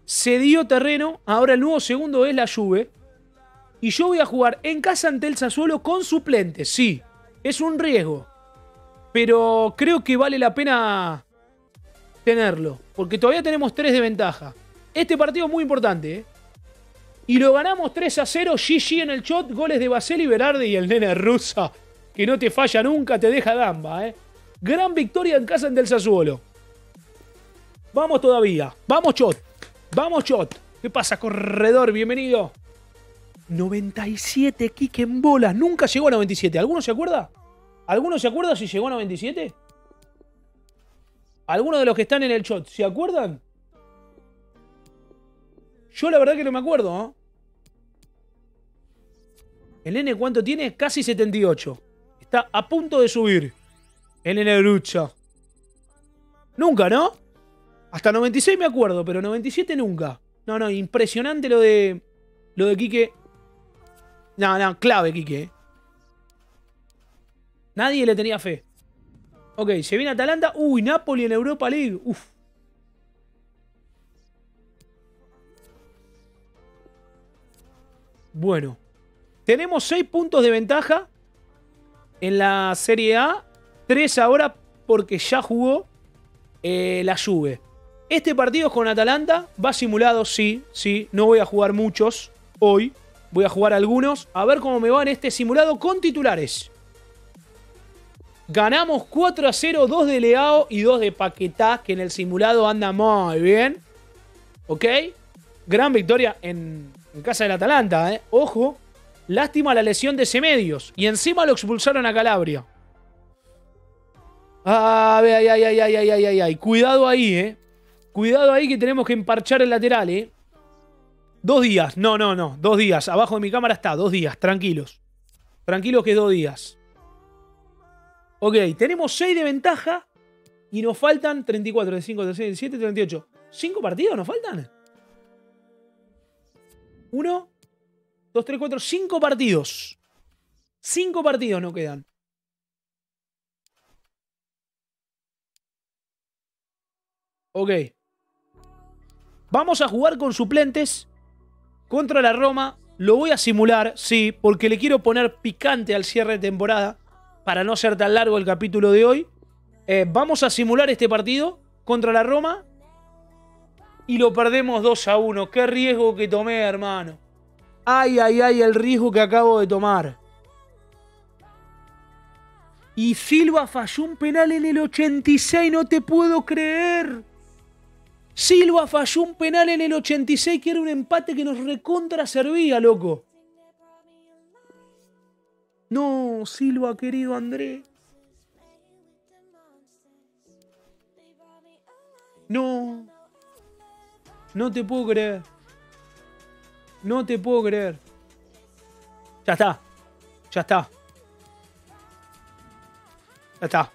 cedió terreno. Ahora el nuevo segundo es la Juve. Y yo voy a jugar en casa ante el Sassuolo con suplentes. Sí, es un riesgo. Pero creo que vale la pena tenerlo. Porque todavía tenemos 3 de ventaja. Este partido es muy importante, Y lo ganamos 3-0, GG en el shot, goles de Vaseli, Berardi y el nene rusa, que no te falla nunca, te deja gamba. Gran victoria en casa del Sassuolo. Vamos todavía, vamos shot, vamos shot. ¿Qué pasa, corredor? Bienvenido. 97, Quique en bolas, nunca llegó a 97. ¿Alguno se acuerda? ¿Alguno se acuerda si llegó a 97? ¿Alguno de los que están en el shot, se acuerdan? Yo la verdad que no me acuerdo, El nene, ¿cuánto tiene? Casi 78. Está a punto de subir. El nene lucha. Nunca, ¿no? Hasta 96 me acuerdo, pero 97 nunca. No, no, impresionante lo de... Lo de Quique. No, no, clave Quique. Nadie le tenía fe. Ok, se viene Atalanta. Uy, Napoli en Europa League. Uf. Bueno, tenemos 6 puntos de ventaja en la Serie A, 3 ahora porque ya jugó la Juve. Este partido es con Atalanta, va simulado, sí, no voy a jugar muchos hoy, voy a jugar algunos, a ver cómo me va en este simulado con titulares. Ganamos 4-0, 2 de Leao y 2 de Paquetá, que en el simulado anda muy bien, ¿ok? Gran victoria en casa del Atalanta, Ojo. Lástima la lesión de Semedo. Y encima lo expulsaron a Calabria. Ay. Cuidado ahí, Cuidado ahí que tenemos que emparchar el lateral, 2 días. No. 2 días. Abajo de mi cámara está. 2 días. Tranquilos. Tranquilos que es 2 días. Ok. Tenemos 6 de ventaja. Y nos faltan 34, 35, 36, 37, 38. 5 partidos nos faltan. 1, 2, 3, 4, 5 partidos. 5 partidos nos quedan. Ok. Vamos a jugar con suplentes contra la Roma. Lo voy a simular, sí, porque le quiero poner picante al cierre de temporada para no ser tan largo el capítulo de hoy. Vamos a simular este partido contra la Roma. Y lo perdemos 2-1. Qué riesgo que tomé, hermano. Ay, el riesgo que acabo de tomar. Y Silva falló un penal en el 86. No te puedo creer. Silva falló un penal en el 86 que era un empate que nos recontra servía, loco. No, Silva, querido Andrés. No. No te puedo creer. No te puedo creer. Ya está. Ya está. Ya está.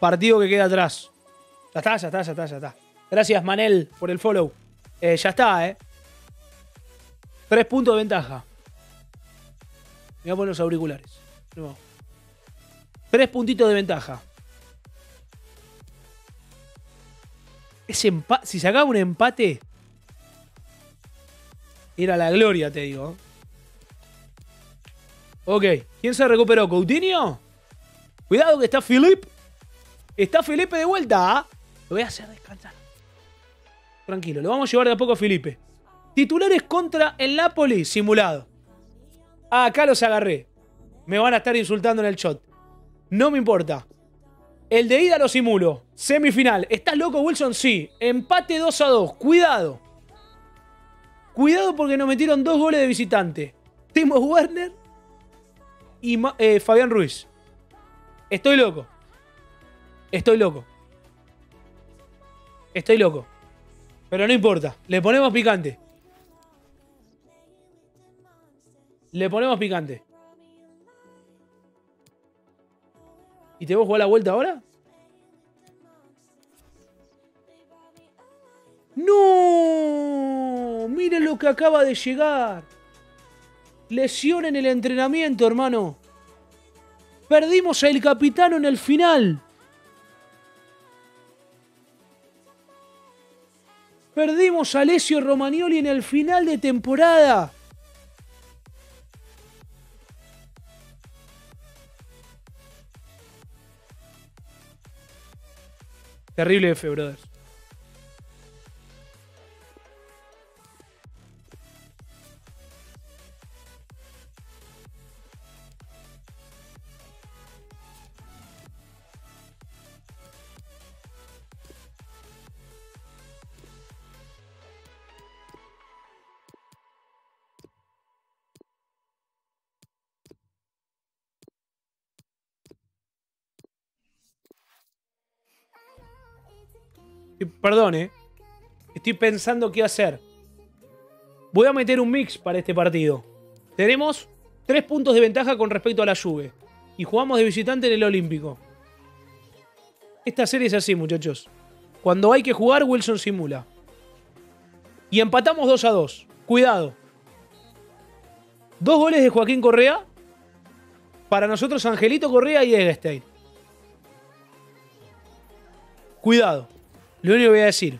Partido que queda atrás. Ya está, ya está, ya está, ya está. Gracias, Manel, por el follow. Ya está, ¿eh? 3 puntos de ventaja. Me voy a poner los auriculares. No. 3 puntitos de ventaja. Ese empate, si sacaba un empate, era la gloria, te digo. Ok. ¿Quién se recuperó? ¿Coutinho? Cuidado que está Felipe. Está Felipe de vuelta. Lo voy a hacer descansar. Tranquilo, lo vamos a llevar de a poco a Felipe. Titulares contra el Napoli, simulado. Acá los agarré. Me van a estar insultando en el shot. No me importa. El de ida lo simulo. Semifinal. ¿Estás loco, Wilson? Sí. Empate 2-2. Cuidado. Cuidado porque nos metieron 2 goles de visitante. Timo Werner y Fabián Ruiz. Estoy loco. Estoy loco. Estoy loco. Pero no importa. Le ponemos picante. Le ponemos picante. ¿Y te voy a jugar la vuelta ahora? ¡No! Miren lo que acaba de llegar. Lesión en el entrenamiento, hermano. Perdimos al capitano en el final. Perdimos a Lesio Romagnoli en el final de temporada. Terrible F, brothers. Perdón, estoy pensando qué hacer. Voy a meter un mix para este partido. Tenemos 3 puntos de ventaja con respecto a la Juve. Y jugamos de visitante en el Olímpico. Esta serie es así, muchachos. Cuando hay que jugar, Wilson simula. Y empatamos 2-2. Cuidado. 2 goles de Joaquín Correa. Para nosotros, Angelito Correa y Eggestein. Cuidado. Lo único que voy a decir.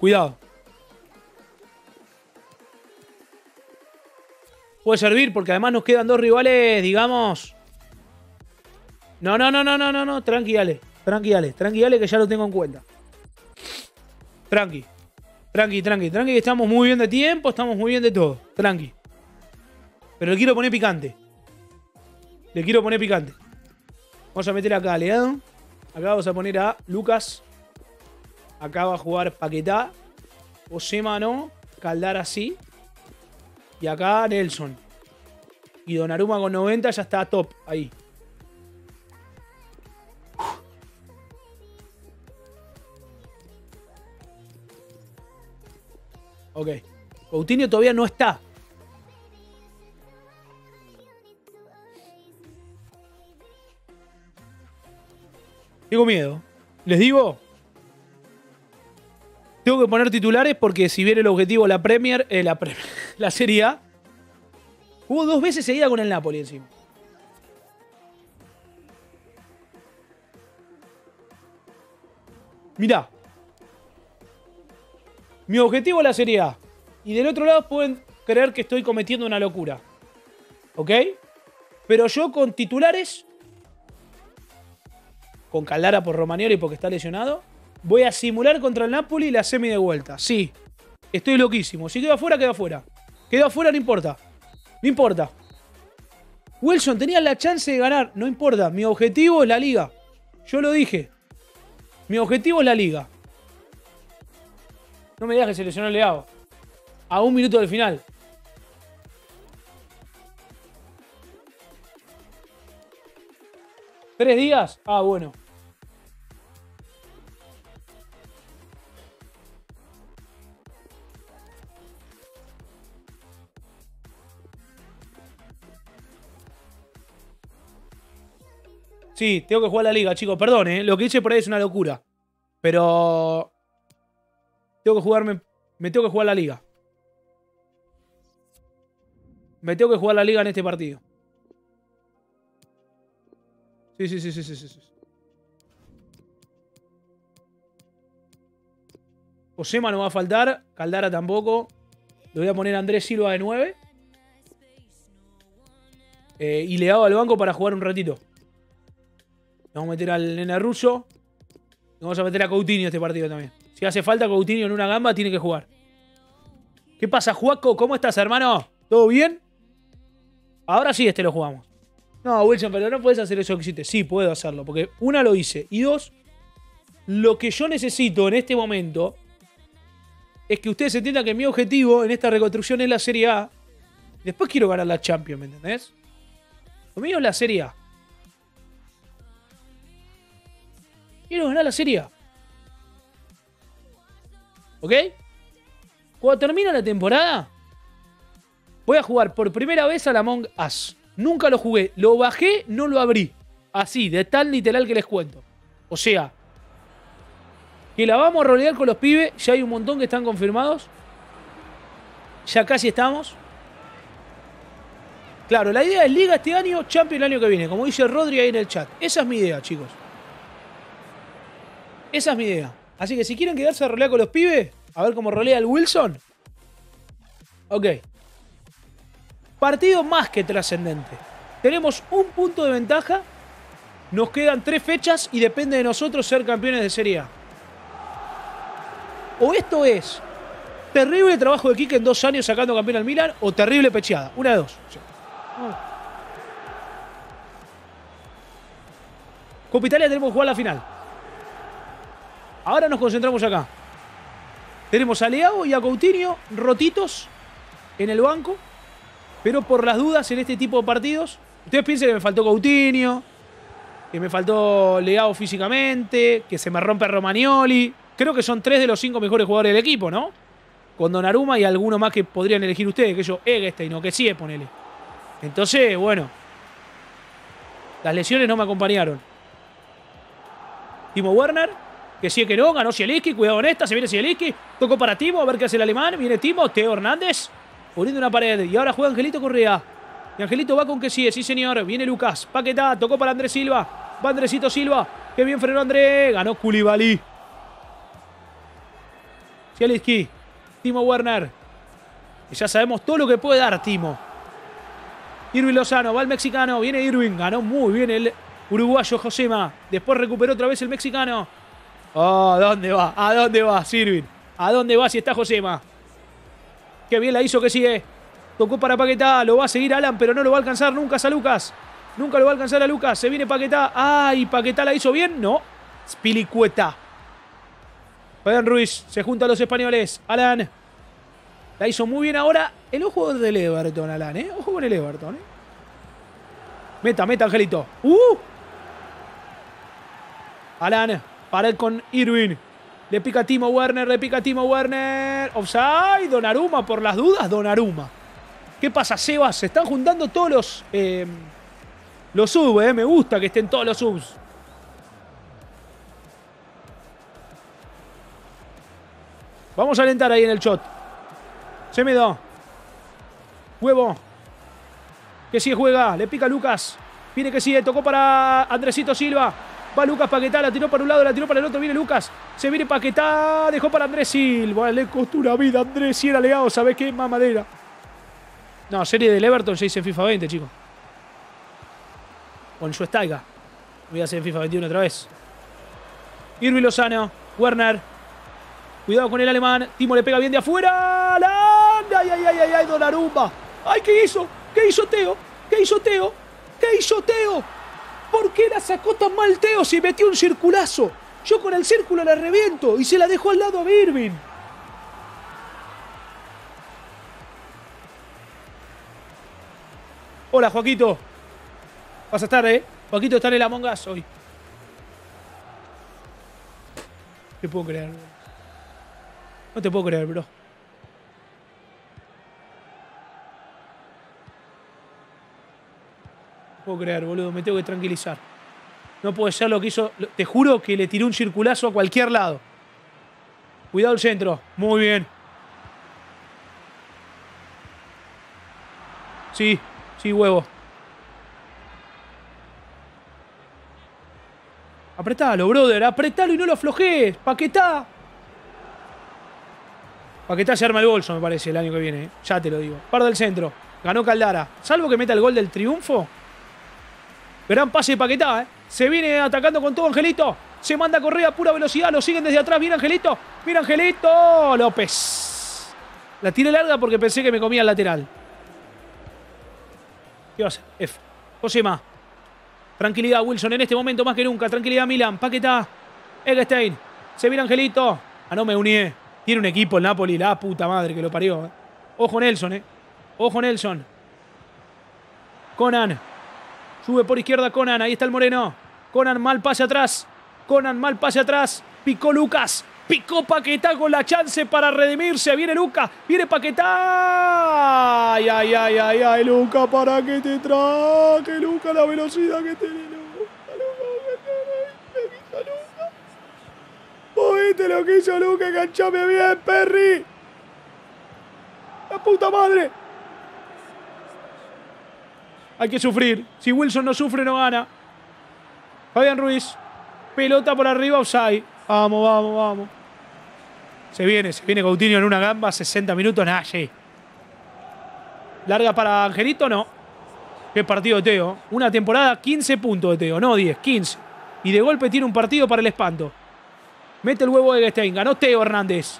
Cuidado. Puede servir porque además nos quedan 2 rivales, digamos. No, no, no, no, no, no, no. Tranqui, dale. Tranqui, dale. Tranqui, dale que ya lo tengo en cuenta. Tranqui. Tranqui, tranqui, tranqui. Que estamos muy bien de tiempo, estamos muy bien de todo. Tranqui. Pero le quiero poner picante. Le quiero poner picante. Vamos a meter acá a Leao. Acá vamos a poner a Lucas. Acá va a jugar Paquetá. Osema no. Caldara sí. Y acá Nelson. Y Donnarumma con 90 ya está top. Ahí. Ok. Coutinho todavía no está. Tengo miedo. Les digo, tengo que poner titulares porque si viene el objetivo la Premier, la Serie A, jugó 2 veces seguida con el Napoli encima. Mirá. Mi objetivo es la Serie A. Y del otro lado pueden creer que estoy cometiendo una locura. ¿Ok? Pero yo con titulares... Con Caldara por Romagnoli porque está lesionado. Voy a simular contra el Napoli la semi de vuelta. Sí. Estoy loquísimo. Si quedo afuera, quedo afuera. Quedo afuera, no importa. No importa. Wilson, tenías la chance de ganar. No importa. Mi objetivo es la liga. Yo lo dije. Mi objetivo es la liga. No me digas que se lesionó Leao. A 1 minuto del final. ¿3 días? Ah, bueno. Sí, tengo que jugar la liga, chicos. Perdón, lo que hice por ahí es una locura. Pero... Me tengo que jugar la liga. Me tengo que jugar la liga en este partido. Sí. Josema no va a faltar. Caldara tampoco. Le voy a poner a Andrés Silva de 9. Y Leao al banco para jugar un ratito. Vamos a meter al nene ruso. Vamos a meter a Coutinho este partido también. Si hace falta Coutinho en una gamba, tiene que jugar. ¿Qué pasa, Juaco? ¿Cómo estás, hermano? ¿Todo bien? Ahora sí este lo jugamos. No, Wilson, pero no puedes hacer eso que hiciste. Sí, puedo hacerlo, porque una lo hice. Y dos, lo que yo necesito en este momento es que ustedes entiendan que mi objetivo en esta reconstrucción es la Serie A. Después quiero ganar la Champions, ¿me entendés? Lo mío es la Serie A. Quiero ganar la Serie A. ¿Ok? Cuando termina la temporada, voy a jugar por primera vez al Among Us. Nunca lo jugué. Lo bajé, no lo abrí. Así, de tan literal que les cuento. O sea, que la vamos a rolear con los pibes. Ya hay un montón que están confirmados. Ya casi estamos. Claro, la idea es Liga este año, Champions el año que viene. Como dice Rodri ahí en el chat. Esa es mi idea, chicos. Esa es mi idea. Así que si quieren quedarse a rolear con los pibes, a ver cómo rolea el Wilson. Ok. Partido más que trascendente. Tenemos un punto de ventaja. Nos quedan 3 fechas y depende de nosotros ser campeones de Serie A. O esto es terrible trabajo de Quique en 2 años sacando campeón al Milán o terrible pecheada. Una de dos. Sí. Copa Italia tenemos que jugar la final. Ahora nos concentramos acá. Tenemos a Leao y a Coutinho rotitos en el banco. Pero por las dudas en este tipo de partidos. Ustedes piensen que me faltó Coutinho. Que me faltó Leao físicamente. Que se me rompe Romagnoli. Creo que son 3 de los 5 mejores jugadores del equipo, ¿no? Con Donnarumma y alguno más que podrían elegir ustedes. Que yo, Eggestein o que sí, ponele. Entonces, bueno. Las lesiones no me acompañaron. Timo Werner. Que sí, que no, ganó Zielinski, cuidado con esta, se viene Zielinski, tocó para Timo, a ver qué hace el alemán, viene Timo, Teo Hernández, poniendo una pared, y ahora juega Angelito Correa, y Angelito va con que sí señor, viene Lucas, Paquetá, tocó para Andrés Silva, va Andresito Silva, que bien frenó Andrés, ganó Koulibaly, Zielinski, Timo Werner, y ya sabemos todo lo que puede dar Timo, Irving Lozano, va el mexicano, viene Irving, ganó muy bien el uruguayo Josema, después recuperó otra vez el mexicano. Oh, ¿dónde va? ¿A dónde va, Sirvin? ¿A dónde va si está Josema? Qué bien la hizo que sigue. Tocó para Paquetá. Lo va a seguir Alan, pero no lo va a alcanzar nunca a Lucas. Nunca lo va a alcanzar a Lucas. Se viene Paquetá. ¡Ay! ¿Paquetá la hizo bien? No. Spilicueta. Fabián Ruiz. Se juntan los españoles. Alan. La hizo muy bien ahora. El ojo del Everton, Alan, ¿eh? Ojo con el Everton, ¿eh? Meta, Angelito. Alan. Pared con Irving. Le pica Timo Werner, Offside, Donnarumma por las dudas, Donnarumma. ¿Qué pasa, Sebas? Se están juntando todos los subs, me gusta que estén todos los subs. Vamos a alentar ahí en el shot. Semedo. Huevo. Que sigue juega, le pica Lucas. Viene que sigue, tocó para Andresito Silva. Va Lucas Paquetá, la tiró para un lado, la tiró para el otro, viene Lucas, se viene Paquetá, dejó para Andrés Silva, le costó una vida, Andrés, si era Leao, ¿sabés qué? Mamadera. No, serie del Everton ya hice en FIFA 20, chicos. Con su estaiga. Voy a hacer en FIFA 21 otra vez. Irving Lozano, Werner. Cuidado con el alemán, Timo le pega bien de afuera. ¡Landa! ¡Ay, Donnarumma! ¡Ay, qué hizo! ¿Qué hizo Teo? ¿Por qué la sacó tan mal Teo si metió un circulazo? Yo con el círculo la reviento y se la dejó al lado a Irving. Hola, Joaquito. Vas a estar, ¿eh? Joaquito está en el Among Us hoy. Te puedo creer. No te puedo creer, bro. No puedo creer, boludo. Me tengo que tranquilizar. No puede ser lo que hizo. Te juro que le tiró un circulazo a cualquier lado. Cuidado el centro. Muy bien. Sí, sí, huevo. Apretalo, brother. Apretalo y no lo aflojes. Paquetá. Paquetá se arma el bolso, me parece, el año que viene. Ya te lo digo. Par del centro. Ganó Caldara. Salvo que meta el gol del triunfo. Gran pase de Paquetá, ¿eh? Se viene atacando con todo Angelito. Se manda a Correa a pura velocidad. Lo siguen desde atrás. Mira Angelito. Mira Angelito. López. La tiré larga porque pensé que me comía el lateral. ¿Qué va a hacer? F. Josema. Tranquilidad, Wilson. En este momento más que nunca. Tranquilidad, Milán. Paquetá. Eggestein. Se viene Angelito. Ah, no me uní. Tiene un equipo el Napoli. La puta madre que lo parió, ¿eh? Ojo Nelson, ¿eh? Ojo Nelson. Conan. Sube por izquierda Conan, ahí está el moreno. Conan, mal pase atrás. Conan, mal pase atrás. Picó Lucas. Picó Paquetá con la chance para redimirse. Viene Lucas, viene Paquetá. Ay, ay, ay, ay, ay, Lucas, para que te traje, Lucas, la velocidad que tiene Lucas. ¿Viste lo que hizo Lucas? Enganchame bien, Perry. La puta madre. Hay que sufrir. Si Wilson no sufre, no gana. Fabián Ruiz. Pelota por arriba, offside. Vamos, vamos, vamos. Se viene Coutinho en una gamba. 60 minutos, nada, sí. Larga para Angelito, no. Qué partido de Teo. Una temporada, 15 puntos de Teo. No 10, 15. Y de golpe tiene un partido para el espanto. Mete el huevo de Eggestein. Ganó Teo Hernández.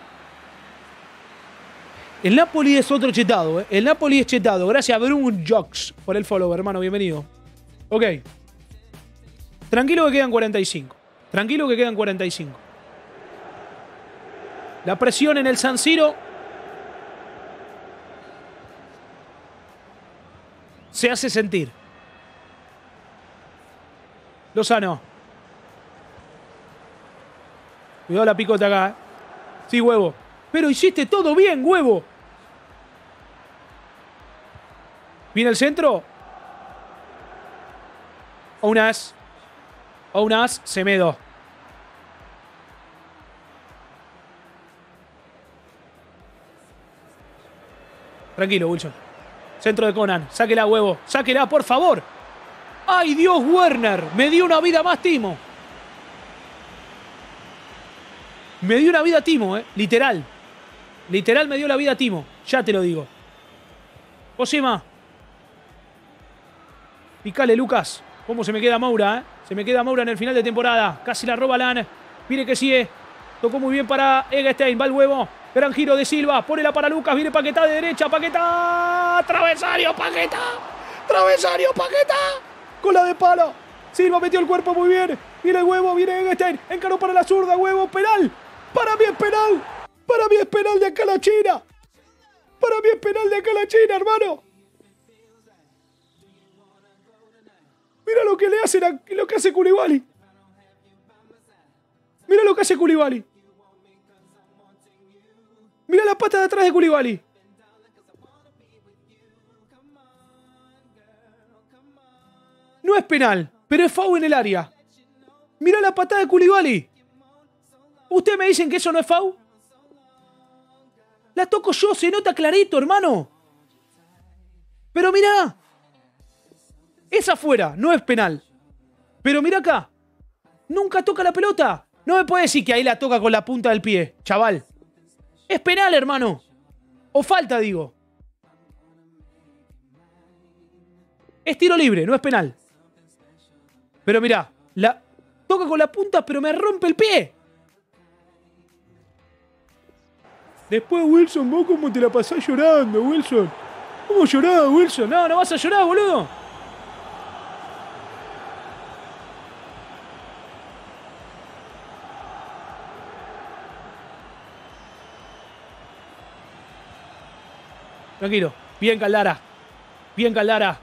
El Napoli es otro chetado, ¿eh? El Napoli es chetado. Gracias a Brun Jocks por el follow, hermano. Bienvenido. Ok. Tranquilo que quedan 45. Tranquilo que quedan 45. La presión en el San Siro. Se hace sentir. Lozano. Cuidado la picota acá, ¿eh? Sí, huevo. Pero hiciste todo bien, huevo. Viene el centro. Aunas, Semedo. Tranquilo, Wilson. Centro de Conan. Sáquela, huevo. Sáquela, por favor. ¡Ay, Dios, Werner! Me dio una vida más, Timo. Me dio una vida, Timo, literal. Literal me dio la vida a Timo. Ya te lo digo. Osima. Picale, Lucas. ¿Cómo se me queda Moura, eh? Se me queda Moura en el final de temporada. Casi la roba Lan. Mire que sigue. Tocó muy bien para Eggestein. Va el huevo. Gran giro de Silva. Pónela para Lucas. Viene Paquetá de derecha. Paquetá. Travesario, Paquetá. Travesario, Paquetá. Cola de palo. Silva metió el cuerpo muy bien. Viene el huevo. Viene Eggestein. Encaró para la zurda. Huevo. Penal. Para mí es penal. Para mí es penal de acá a la China. Para mí es penal de acá a la China, hermano. Mira lo que le hacen a, lo que hace Koulibaly. Mira lo que hace Koulibaly. Mira la pata de atrás de Koulibaly. No es penal, pero es foul en el área. Mira la patada de Koulibaly. ¿Ustedes me dicen que eso no es foul? La toco yo, se nota clarito, hermano. Pero mirá. Es afuera, no es penal. Pero mirá acá. Nunca toca la pelota. No me puede decir que ahí la toca con la punta del pie, chaval. Es penal, hermano. O falta, digo. Es tiro libre, no es penal. Pero mirá, la toca con la punta, pero me rompe el pie. Después, Wilson, vos cómo te la pasás llorando, Wilson. ¿Cómo llorás, Wilson? No, no vas a llorar, boludo. Tranquilo. Bien, Caldara. Bien, Caldara.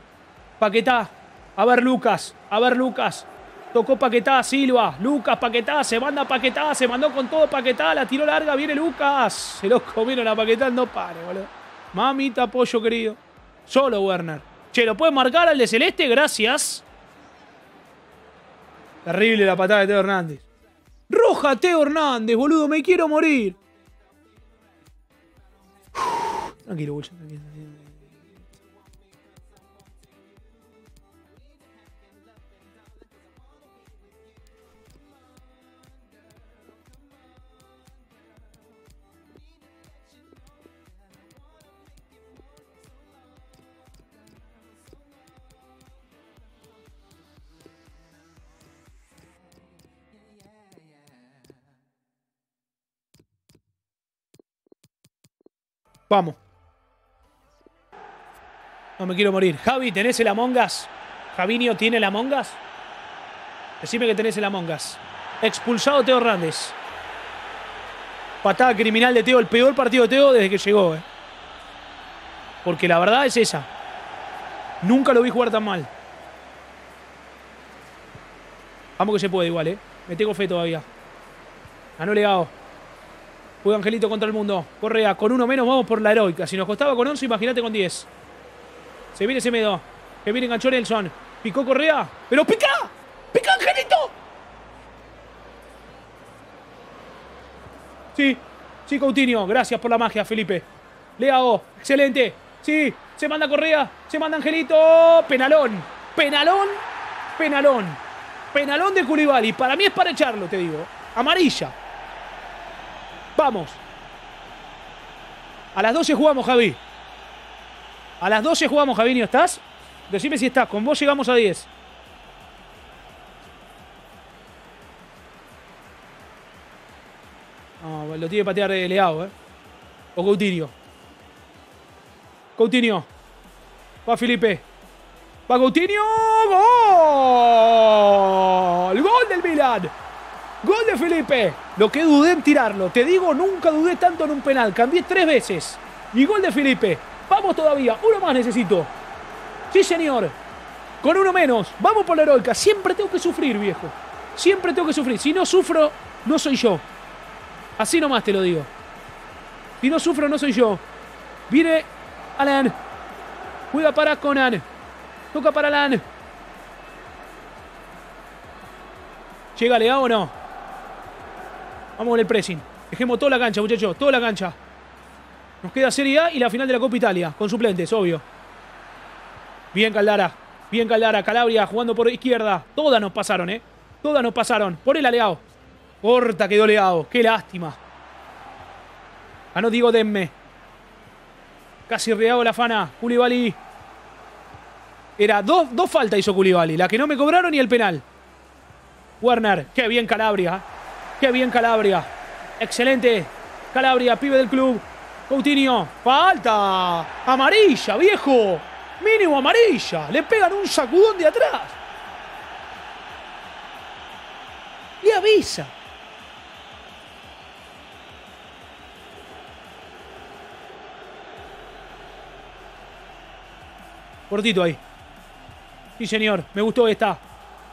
Paquetá. A ver, Lucas. A ver, Lucas. Tocó Paquetá, Silva. Lucas, Paquetá. Se manda Paquetá. Se mandó con todo Paquetá. La tiró larga. Viene Lucas. Se los comieron a Paquetá. No pare, boludo. Mamita, pollo querido. Solo Werner. Che, ¿lo pueden marcar al de celeste? Gracias. Terrible la patada de Teo Hernández. ¡Roja, Teo Hernández, boludo! ¡Me quiero morir! Uf, tranquilo, Bucha. Tranquilo, tranquilo. Vamos. No me quiero morir. Javi, ¿tenés el Among Us? ¿Javinho tiene el Among Us? Decime que tenés el Among Us. Expulsado Teo Hernández. Patada criminal de Teo. El peor partido de Teo desde que llegó. Porque la verdad es esa. Nunca lo vi jugar tan mal. Vamos que se puede igual, Me tengo fe todavía. Ganó Leao. Juega Angelito contra el mundo. Correa, con uno menos vamos por la heroica. Si nos costaba con 11, imagínate con 10. Se viene Semedo. Se viene, enganchó Nelson. Picó Correa. ¡Pero pica! ¡Pica Angelito! Sí. Sí, Coutinho. Gracias por la magia, Felipe. Leao. Excelente. Sí. Se manda Correa. Se manda Angelito. Penalón. Penalón. Penalón. Penalón de Koulibaly. Para mí es para echarlo, te digo. Amarilla. Vamos. A las 12 jugamos, Javi. A las 12 jugamos, Javinho. ¿Estás? Decime si estás. Con vos llegamos a 10. No, lo tiene que patear Leao, O Coutinho. Coutinho. Va Felipe. Va Coutinho. ¡Gol! ¡Gol del Milán! Gol de Felipe. Lo que dudé en tirarlo. Te digo, nunca dudé tanto en un penal. Cambié 3 veces. Y gol de Felipe. Vamos todavía. Uno más necesito. Sí, señor. Con uno menos. Vamos por la heroica. Siempre tengo que sufrir, viejo. Siempre tengo que sufrir. Si no sufro, no soy yo. Así nomás te lo digo. Si no sufro, no soy yo. Viene Alan. Juega para Conan. Toca para Alan. Llega Leao o no. Vamos con el pressing. Dejemos toda la cancha, muchachos. Toda la cancha. Nos queda Serie A y la final de la Copa Italia. Con suplentes, obvio. Bien Caldara. Bien Caldara. Calabria jugando por izquierda. Todas nos pasaron, Todas nos pasaron. Ponela Leao. Corta quedó Leao. Qué lástima. Ah, no digo Demme. Casi reago la fana. Koulibaly. Era dos faltas hizo Koulibaly. La que no me cobraron y el penal. Werner. Qué bien Calabria. ¡Qué bien Calabria! ¡Excelente! Calabria, pibe del club. Coutinho. ¡Falta! ¡Amarilla, viejo! ¡Mínimo amarilla! ¡Le pegan un sacudón de atrás! ¡Le avisa! Cortito ahí. Sí, señor. Me gustó esta.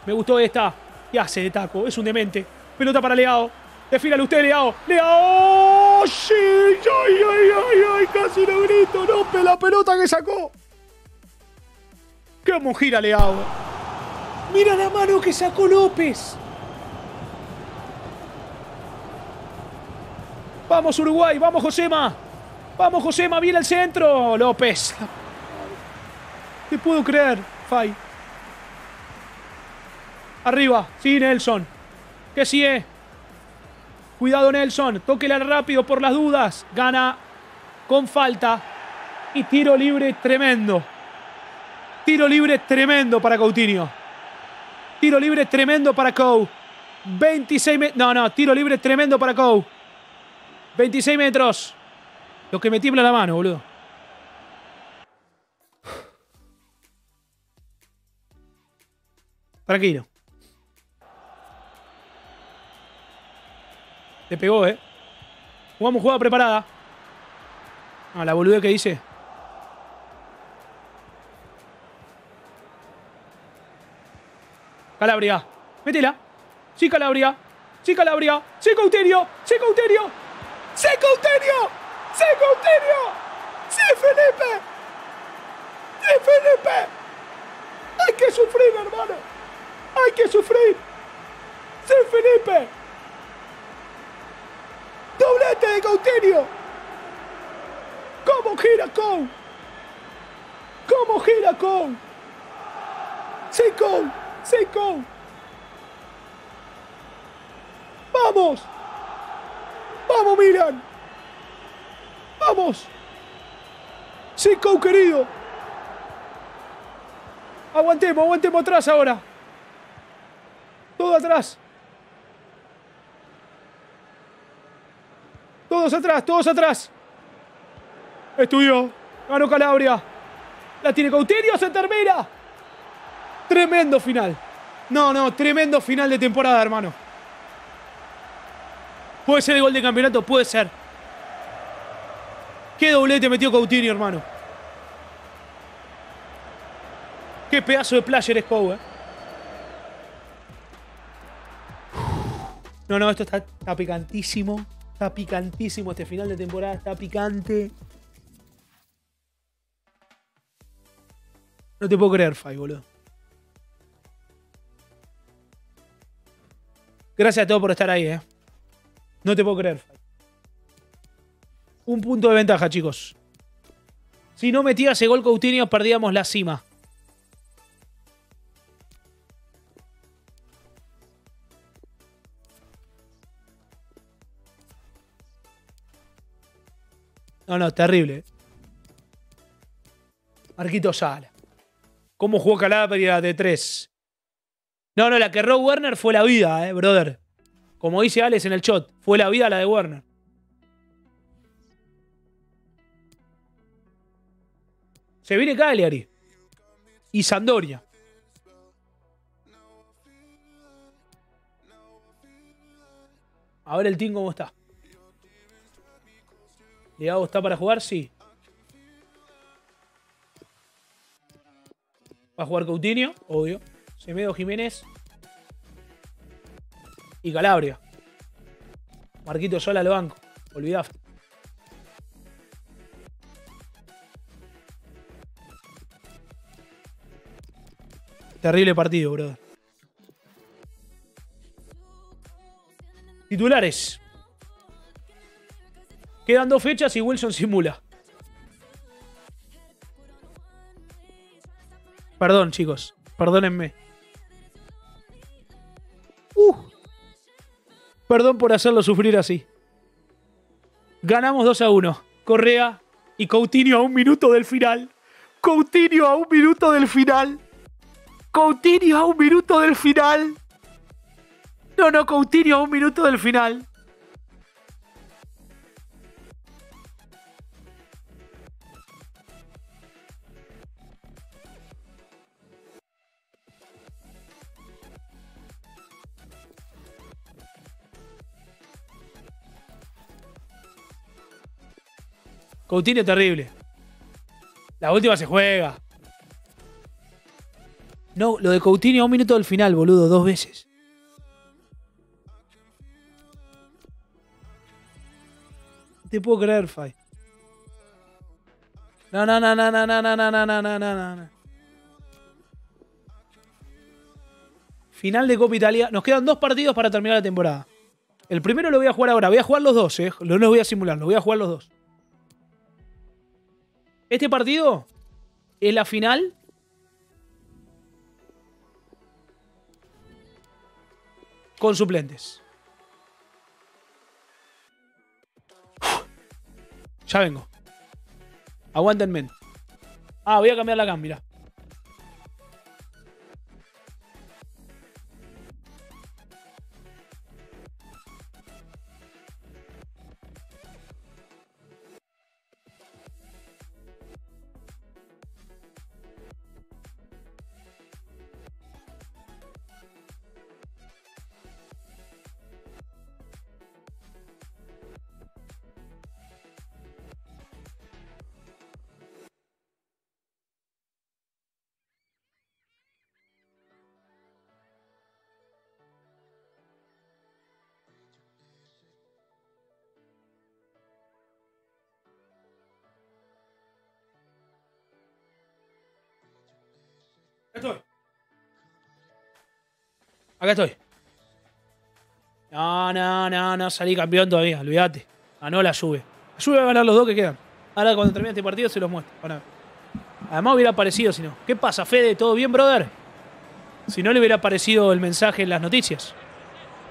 Me gustó esta. ¿Qué hace de taco? Es un demente. Pelota para Leao. Defílale usted, Leao. ¡Leao! ¡Sí! ¡Ay, ay, ay, ay! Casi lo grito. ¡No! ¡La pelota que sacó! ¡Cómo gira Leao! ¡Mira la mano que sacó López! ¡Vamos, Uruguay! ¡Vamos, Josema! ¡Vamos, Josema! ¡Viene el centro! ¡López! Te puedo creer, Fay. Arriba. Sí, Nelson. Que sí, Cuidado, Nelson. Tóquela rápido por las dudas. Gana con falta. Y tiro libre tremendo. Tiro libre tremendo para Coutinho. Tiro libre tremendo para Cou. 26 metros. No, no. Tiro libre tremendo para Cou. 26 metros. Lo que me tiembla la mano, boludo. Tranquilo. Le pegó, Jugamos jugada preparada. Ah, la boludez que dice. Calabria. Métela. Sí, Calabria. Sí, Calabria. Sí, Coutinho. Sí, Coutinho. Sí, Coutinho. Sí, Coutinho. Sí, Felipe. Sí, Felipe. Hay que sufrir, hermano. Hay que sufrir. ¡Sí, Felipe! ¡Doblete de Coutinho! ¡Cómo gira Cou! ¡Cómo gira Cou! ¡Sí, Cou! ¡Sí, Cou! ¡Vamos! ¡Vamos, Milán! ¡Vamos! ¡Sí, Cou, querido! Aguantemos, aguantemos atrás ahora. Todo atrás. Todos atrás, todos atrás. Estudió. Ganó Calabria. La tiene Coutinho, se termina. Tremendo final. No, no, tremendo final de temporada, hermano. Puede ser el gol de campeonato, puede ser. Qué doblete metió Coutinho, hermano. Qué pedazo de player es Pou, eh. No, no, esto está picantísimo. Está picantísimo este final de temporada. Está picante. No te puedo creer, Fai, boludo. Gracias a todos por estar ahí, eh. No te puedo creer, Fai. Un punto de ventaja, chicos. Si no metía ese gol Coutinho, perdíamos la cima. No, no, terrible. Marquito Sala. ¿Cómo jugó Calabria de 3? No, no, la que erró Werner fue la vida, brother. Como dice Alex en el shot, fue la vida la de Werner. Se viene Cagliari. Y Sampdoria. A ver el team cómo está. Leao está para jugar, sí. Va a jugar Coutinho, obvio. Semedo, Jiménez. Y Calabria. Marquito Sola al banco. Olvidá. Terrible partido, brother. Titulares. Quedan 2 fechas y Wilson simula. Perdón, chicos. Perdónenme. Perdón por hacerlo sufrir así. Ganamos 2-1. Correa y Coutinho a 1 minuto del final. Coutinho a 1 minuto del final. Coutinho a 1 minuto del final. No, no, Coutinho a 1 minuto del final. Coutinho terrible. La última se juega. No, lo de Coutinho a 1 minuto del final, boludo. 2 veces. No te puedo creer, Fai. No, no, no, no, no, no, no, no, no, no, no, no. Final de Copa Italia. Nos quedan 2 partidos para terminar la temporada. El primero lo voy a jugar ahora. Voy a jugar los 2, eh. No los voy a simular, los voy a jugar los 2. Este partido es la final. Con suplentes. Ya vengo. Aguántenme. Ah, voy a cambiar la cam, mirá. Acá estoy. No, salí campeón todavía, olvídate. Ganó la Juve. La Juve va a ganar los dos que quedan. Ahora cuando termine este partido se los muestro. Bueno, además hubiera aparecido si no. ¿Qué pasa, Fede? ¿Todo bien, brother? Si no le hubiera aparecido el mensaje en las noticias.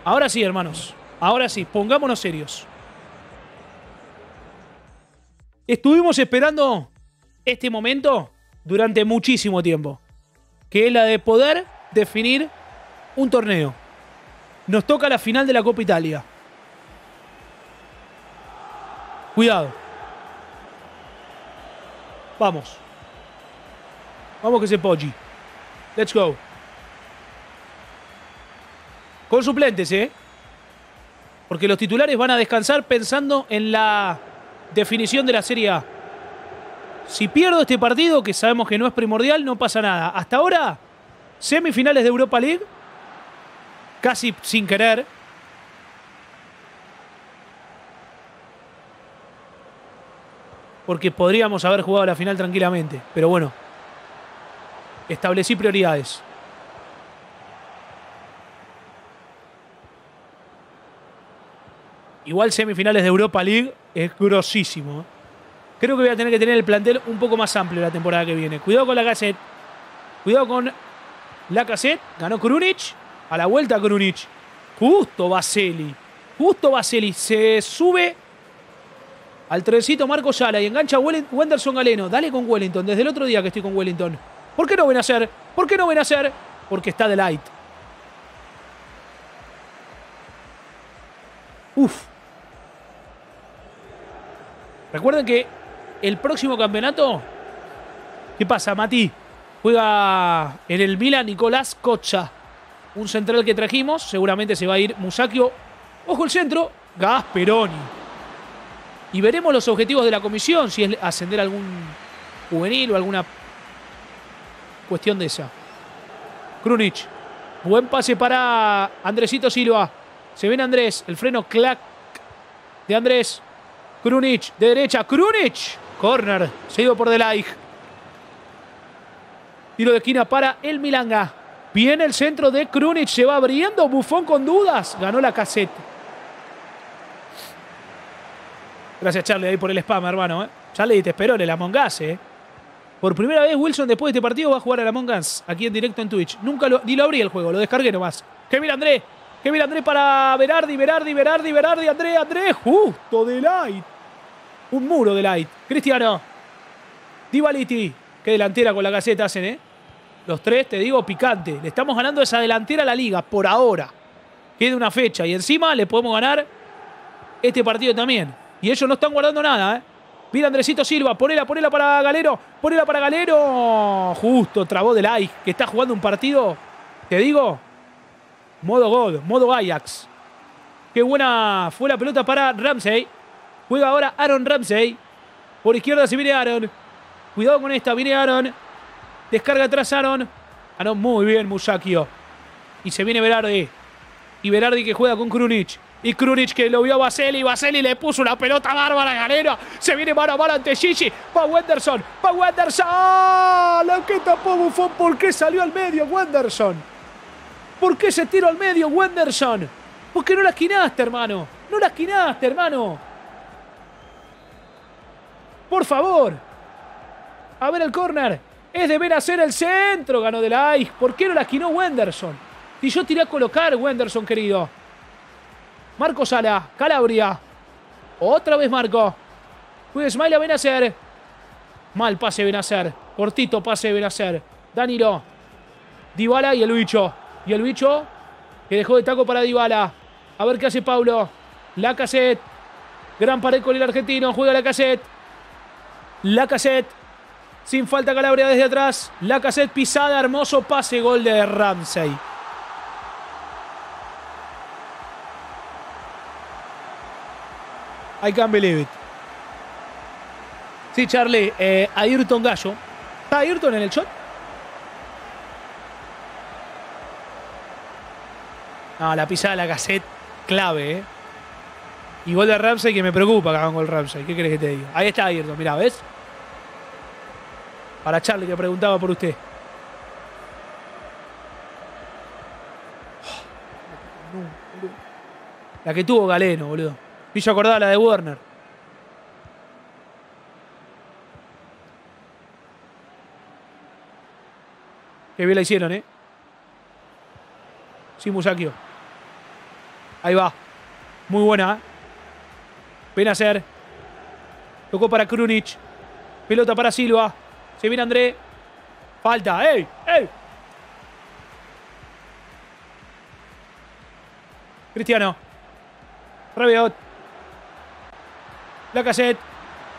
Ahora sí, hermanos. Ahora sí, pongámonos serios. Estuvimos esperando este momento durante muchísimo tiempo, que es la de poder definir un torneo. Nos toca la final de la Copa Italia. Cuidado. Vamos. Vamos que se Poggi. Let's go. Con suplentes, ¿eh? Porque los titulares van a descansar pensando en la definición de la Serie A. Si pierdo este partido, que sabemos que no es primordial, no pasa nada. Hasta ahora, semifinales de Europa League. Casi sin querer. Porque podríamos haber jugado la final tranquilamente. Pero bueno, establecí prioridades. Igual semifinales de Europa League es grosísimo. Creo que voy a tener que tener el plantel un poco más amplio la temporada que viene. Cuidado con Lacazette. Cuidado con Lacazette. Ganó Krunic. A la vuelta Krunic. Justo Vaseli. Justo Vaseli. Se sube al trencito Marco Sala y engancha a Wenderson Galeno. Dale con Wellington. Desde el otro día que estoy con Wellington. ¿Por qué no ven a hacer? ¿Por qué no ven a hacer? Porque está de light. Uf. Recuerden que el próximo campeonato... ¿Qué pasa, Mati? Juega en el Milán Nicolás Cocha. Un central que trajimos. Seguramente se va a ir Musacchio. Ojo el centro. Gasperoni. Y veremos los objetivos de la comisión. Si es ascender a algún juvenil o alguna cuestión de esa. Krunic. Buen pase para Andresito Silva. Se viene Andrés. El freno clac de Andrés. Krunic. De derecha. Krunic. Corner. Se iba por Delaig. Tiro de esquina para el Milanga. Viene el centro de Krunic, se va abriendo, Buffon con dudas, ganó Lacazette. Gracias Charlie ahí por el spam, hermano. Charlie, te esperó en el Among Us, eh. Por primera vez Wilson después de este partido va a jugar al Among Us, aquí en directo en Twitch. Nunca ni lo abrí el juego, lo descargué nomás. Que mira André para Berardi, André, justo de light. Un muro de light. Cristiano. Dybalitti, qué delantera con Lacazette hacen, eh. Los tres, te digo, picante. Le estamos ganando esa delantera a la Liga, por ahora. Queda una fecha. Y encima le podemos ganar este partido también. Y ellos no están guardando nada, ¿eh? Mira Andresito Silva. Ponela para Galeno. Ponela para Galeno. Justo, trabó de Laig, que está jugando un partido, te digo, modo God, modo Ajax. Qué buena fue la pelota para Ramsey. Juega ahora Aaron Ramsey. Por izquierda se viene Aaron. Cuidado con esta, viene Aaron. Descarga atrás Aaron. Ganó muy bien Musacchio. Y se viene Berardi. Y Berardi que juega con Krunic. Y Krunic que lo vio a Baselli. Baselli le puso una pelota bárbara a Galeno. Se viene mano a mano ante Gigi. Va Wenderson. ¡Ah! La que tapó Buffon. ¿Por qué salió al medio Wenderson? ¿Por qué se tiró al medio Wenderson? ¿Por qué no la esquinaste, hermano? No la esquinaste, hermano. Por favor. A ver el córner. Es deber hacer el centro, ganó de la Ice. ¿Por qué no la esquinó Wenderson? Y yo tiré a colocar, Wenderson, querido. Marco Sala, Calabria. Otra vez Marco. Pues Smile a Benacer. Mal pase Benacer. Cortito pase Benacer. Danilo. Dybala y el bicho. Y el bicho que dejó de taco para Dybala. A ver qué hace Paulo. Lacazette. Gran pared con el argentino. Juega Lacazette. Lacazette. Sin falta Calabria desde atrás. Lacazette pisada, hermoso pase, gol de Ramsey. I can't believe it. Sí, Charlie, Ayrton Gallo. ¿Está Ayrton en el shot? No, la pisada de Lacazette, clave, eh. Y gol de Ramsey que me preocupa, cagón, gol Ramsey. ¿Qué querés que te diga? Ahí está Ayrton, mirá, ¿ves? Para Charlie, que preguntaba por usted. La que tuvo Galeno, boludo. Y yo acordaba la de Werner. Qué bien la hicieron, ¿eh? Sí, Musacchio. Ahí va. Muy buena. Ven a hacer. Tocó para Krunic. Pelota para Silva. Se viene André. Falta. ¡Ey! ¡Ey! Cristiano. Rabiot. Lacazette.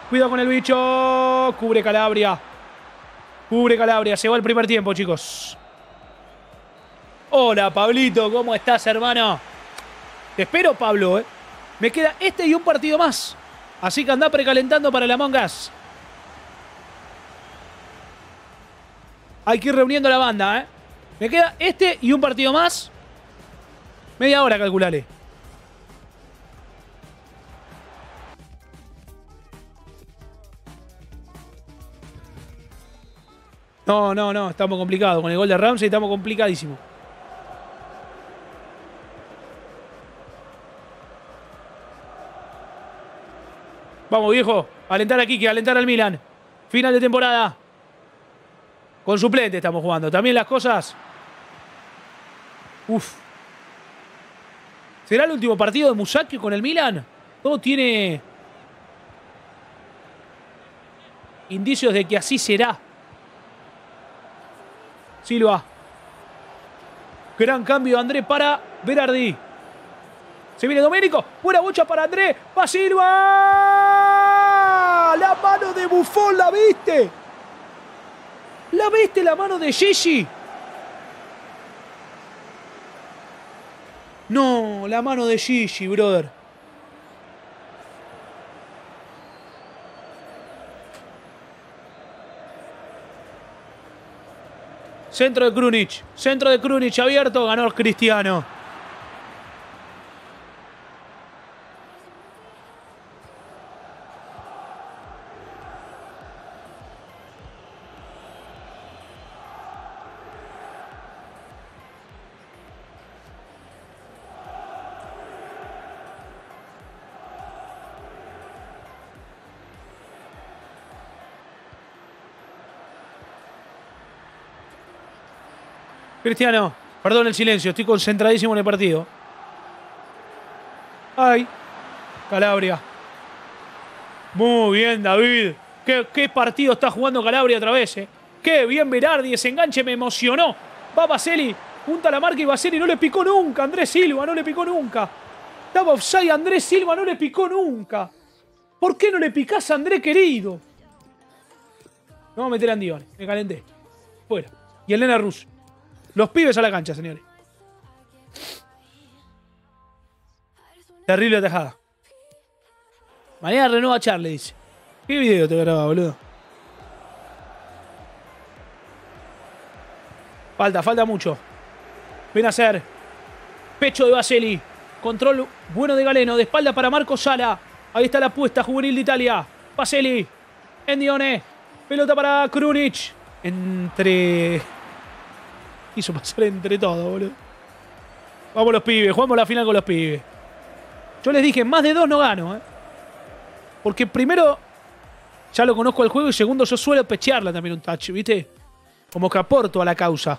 Cuidado con el bicho. Cubre Calabria. Cubre Calabria. Se va el primer tiempo, chicos. Hola, Pablito. ¿Cómo estás, hermano? Te espero, Pablo, ¿eh? Me queda este y un partido más. Así que andá precalentando para el Among Us. Hay que ir reuniendo la banda, ¿eh? Me queda este y un partido más. Media hora, calculale. No, no, no. Estamos complicados. Con el gol de Ramsey estamos complicadísimos. Vamos, viejo. Alentar a Quique, alentar al Milán. Final de temporada. Con suplente estamos jugando. También las cosas... Uf. ¿Será el último partido de Musacchio con el Milan? Todo tiene indicios de que así será. Silva. Gran cambio de André para Berardi. Se viene Domenico. Buena bocha para André. Va Silva. La mano de Buffon, ¿la viste? ¿La viste la mano de Gigi? No, la mano de Gigi, brother. Centro de Krunic abierto, ganó el Cristiano. Cristiano, perdón el silencio, estoy concentradísimo en el partido. Ay, Calabria. Muy bien, David. ¿Qué partido está jugando Calabria otra vez, eh? Qué bien Berardi, ese enganche me emocionó. Va Vaseli, junta la marca y Vaseli no le picó nunca. Andrés Silva no le picó nunca. Estaba offside, Andrés Silva no le picó nunca. ¿Por qué no le picás a Andrés querido? No, meter a Andione, me calenté. Fuera. Y Elena Rus. Los pibes a la cancha, señores. Terrible atajada. Mañana renueva Charlie, dice. ¿Qué video te grababa, boludo? Falta mucho. Ven a hacer. Pecho de Baselli. Control bueno de Galeno. De espalda para Marco Sala. Ahí está la apuesta juvenil de Italia. Baselli. Endione. Pelota para Krunic. Hizo pasar entre todo, boludo. Vamos los pibes, jugamos la final con los pibes. Yo les dije, más de dos no gano, ¿eh? Porque primero, ya lo conozco al juego y segundo, yo suelo pechearla también un touch, ¿viste? Como que aporto a la causa.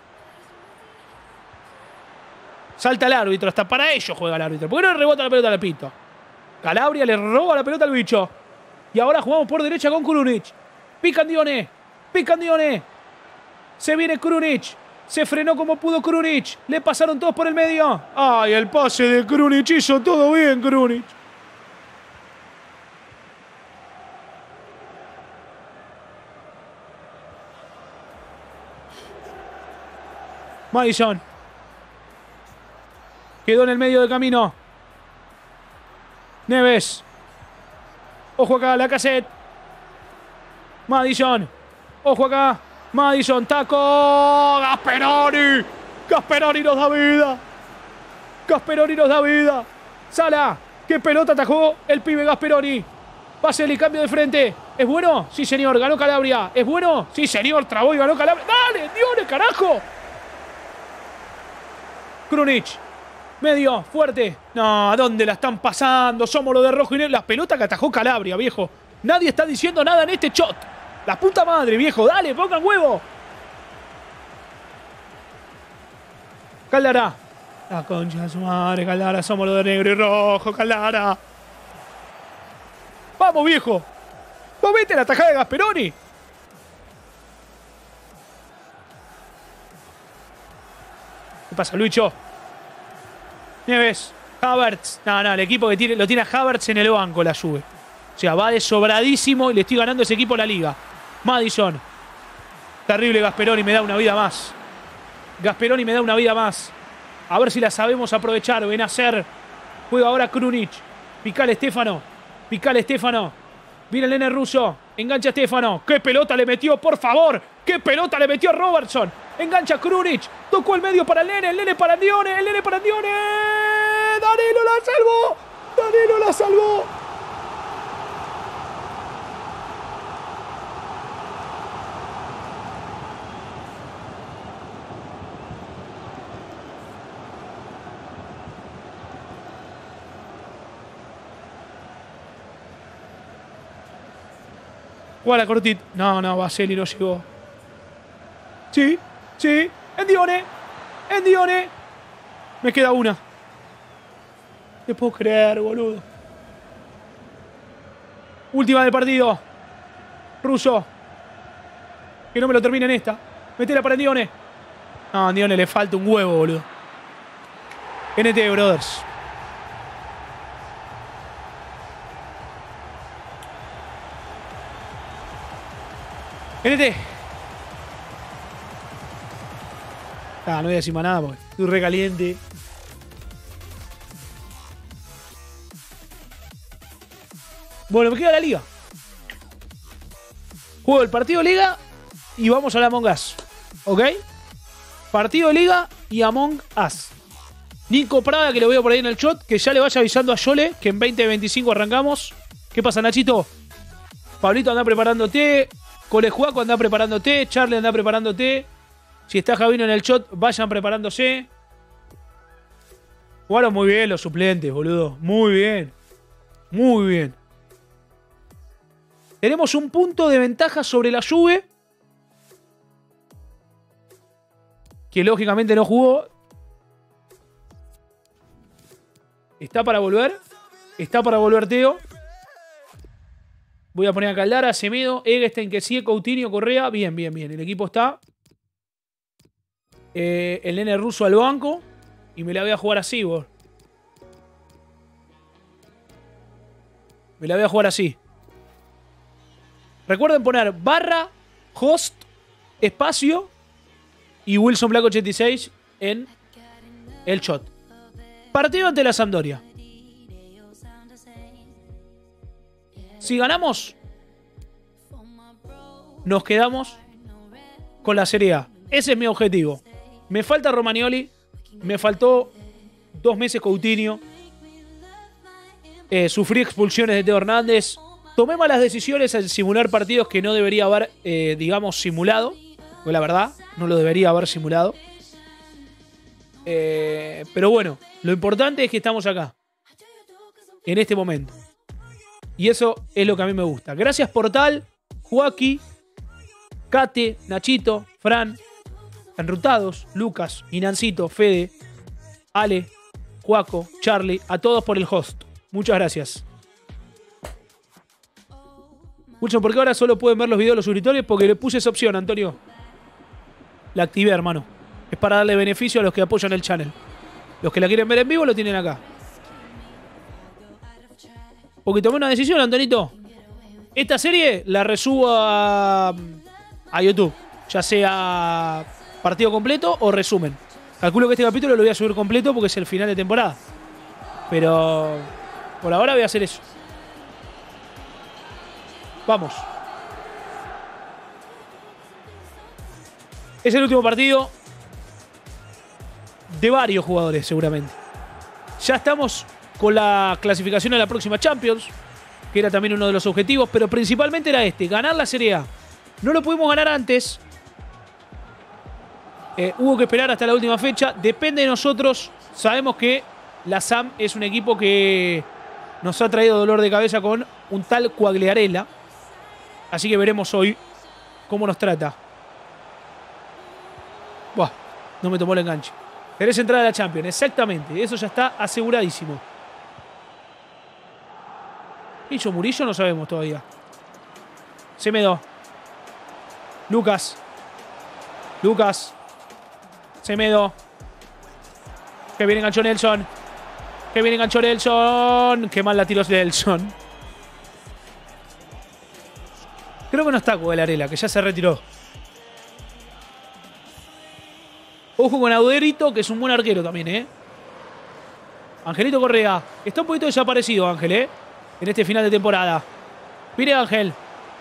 Salta el árbitro, hasta para ello juega el árbitro. ¿Por qué no le rebota la pelota al pito? Calabria le roba la pelota al bicho. Y ahora jugamos por derecha con Krunic. Pica Andione. Se viene Krunic. Se frenó como pudo Krunic. Le pasaron todos por el medio. ¡Ay, el pase de Krunic! Hizo todo bien Krunic. Mason. Quedó en el medio del camino. Neves. Ojo acá, Lacazette. Mason. Ojo acá. Maddison, taco, Gasperoni. Gasperoni nos da vida. Sala, qué pelota atajó el pibe Gasperoni. Vaseli, cambio de frente. ¿Es bueno? Sí, señor, ganó Calabria. ¿Es bueno? Sí, señor, trabó y ganó Calabria. ¡Dale, Dios, carajo! Krunic, Medio, fuerte. No, ¿a dónde la están pasando? Somos los de rojo y negro. Las pelotas que atajó Calabria, viejo. Nadie está diciendo nada en este shot. La puta madre, viejo. Dale, pongan huevo. Caldara. La concha de su madre, Caldara. Somos los de negro y rojo, Caldara. Vamos, viejo. Vos vete a la atajada de Gasperoni. ¿Qué pasa, Lucho? Nieves, Havertz. No, el equipo que tiene, lo tiene a Havertz en el banco, la Juve. O sea, va de sobradísimo y le estoy ganando a ese equipo la liga. Maddison. Terrible Gasperoni, me da una vida más. Gasperoni me da una vida más. A ver si la sabemos aprovechar. Benacer. Juega ahora Krunic. Picale Stefano. Picale Stefano. Viene el nene ruso. Engancha a Stefano. ¡Qué pelota le metió, por favor! ¡Qué pelota le metió Robertson! Engancha Krunic. Tocó el medio para el nene para Dione. El nene para Dione. ¡Danilo la salvó! ¡Danilo la salvó! Guarda cortita. No, Vaseli no llegó. Sí. En Dione. Me queda una. Te puedo creer, boludo. Última del partido. Russo. Que no me lo termine en esta. Metela para Dione. No, a Dione le falta un huevo, boludo. NT Brothers. NT. No voy a decir más nada porque estoy recaliente. Bueno, me queda la liga. Juego el partido liga y vamos a la Among Us. ¿Ok? Partido liga y Among Us. Nico Prada, que lo veo por ahí en el shot, que ya le vaya avisando a Yole que en 20:25 arrancamos. ¿Qué pasa, Nachito? Pablito, anda preparándote. Colejuaco, anda preparándote. Charlie, anda preparándote. Si está Javino en el shot, vayan preparándose. Jugaron muy bien los suplentes, boludo. Muy bien. Tenemos un punto de ventaja sobre la Juve, que lógicamente no jugó. Está para volver. Teo. Voy a poner a Caldara, Semedo, Eggestein, que sigue, Coutinho, Correa. Bien. El equipo está. El nene ruso al banco. Y me la voy a jugar así, vos. Me la voy a jugar así. Recuerden poner barra, host, espacio y Wilson Black 86 en el shot. Partido ante la Sampdoria. Si ganamos, nos quedamos con la Serie A. Ese es mi objetivo. Me falta Romagnoli. Me faltó 2 meses Coutinho. Sufrí expulsiones de Teo Hernández. Tomé malas decisiones al simular partidos que no debería haber, digamos, simulado. Pues la verdad, no lo debería haber simulado. Pero bueno, lo importante es que estamos acá. En este momento. Y eso es lo que a mí me gusta. Gracias Portal, Joaquín, Kate, Nachito, Fran, Enrutados, Lucas, Inancito, Fede, Ale, Juaco, Charlie, a todos por el host. Muchas gracias. Mucho, porque ahora solo pueden ver los videos de los suscriptores porque le puse esa opción, Antonio. La activé, hermano. Es para darle beneficio a los que apoyan el channel. Los que la quieren ver en vivo lo tienen acá. Porque tomé una decisión, Antonito. Esta serie la resubo a YouTube. Ya sea partido completo o resumen. Calculo que este capítulo lo voy a subir completo porque es el final de temporada. Pero por ahora voy a hacer eso. Vamos. Es el último partido de varios jugadores, seguramente. Ya estamos con la clasificación a la próxima Champions, que era también uno de los objetivos, pero principalmente era este, ganar la Serie A. No lo pudimos ganar antes, hubo que esperar hasta la última fecha, depende de nosotros, sabemos que la SAM es un equipo que nos ha traído dolor de cabeza con un tal Cuagliarella. Así que veremos hoy cómo nos trata. Buah, no me tomó el enganche. Querés entrar a la Champions, exactamente. Eso ya está aseguradísimo. Hizo Murillo, no sabemos todavía. Semedo. Lucas. Lucas. Semedo. Que bien enganchó Nelson. Que bien enganchó Nelson. Qué mal la tiró Nelson. Creo que no está Cuagliarella, que ya se retiró. Ojo con Auderito, que es un buen arquero también, ¿eh? Angelito Correa. Está un poquito desaparecido, Ángel, ¿eh? En este final de temporada. Mire, Ángel.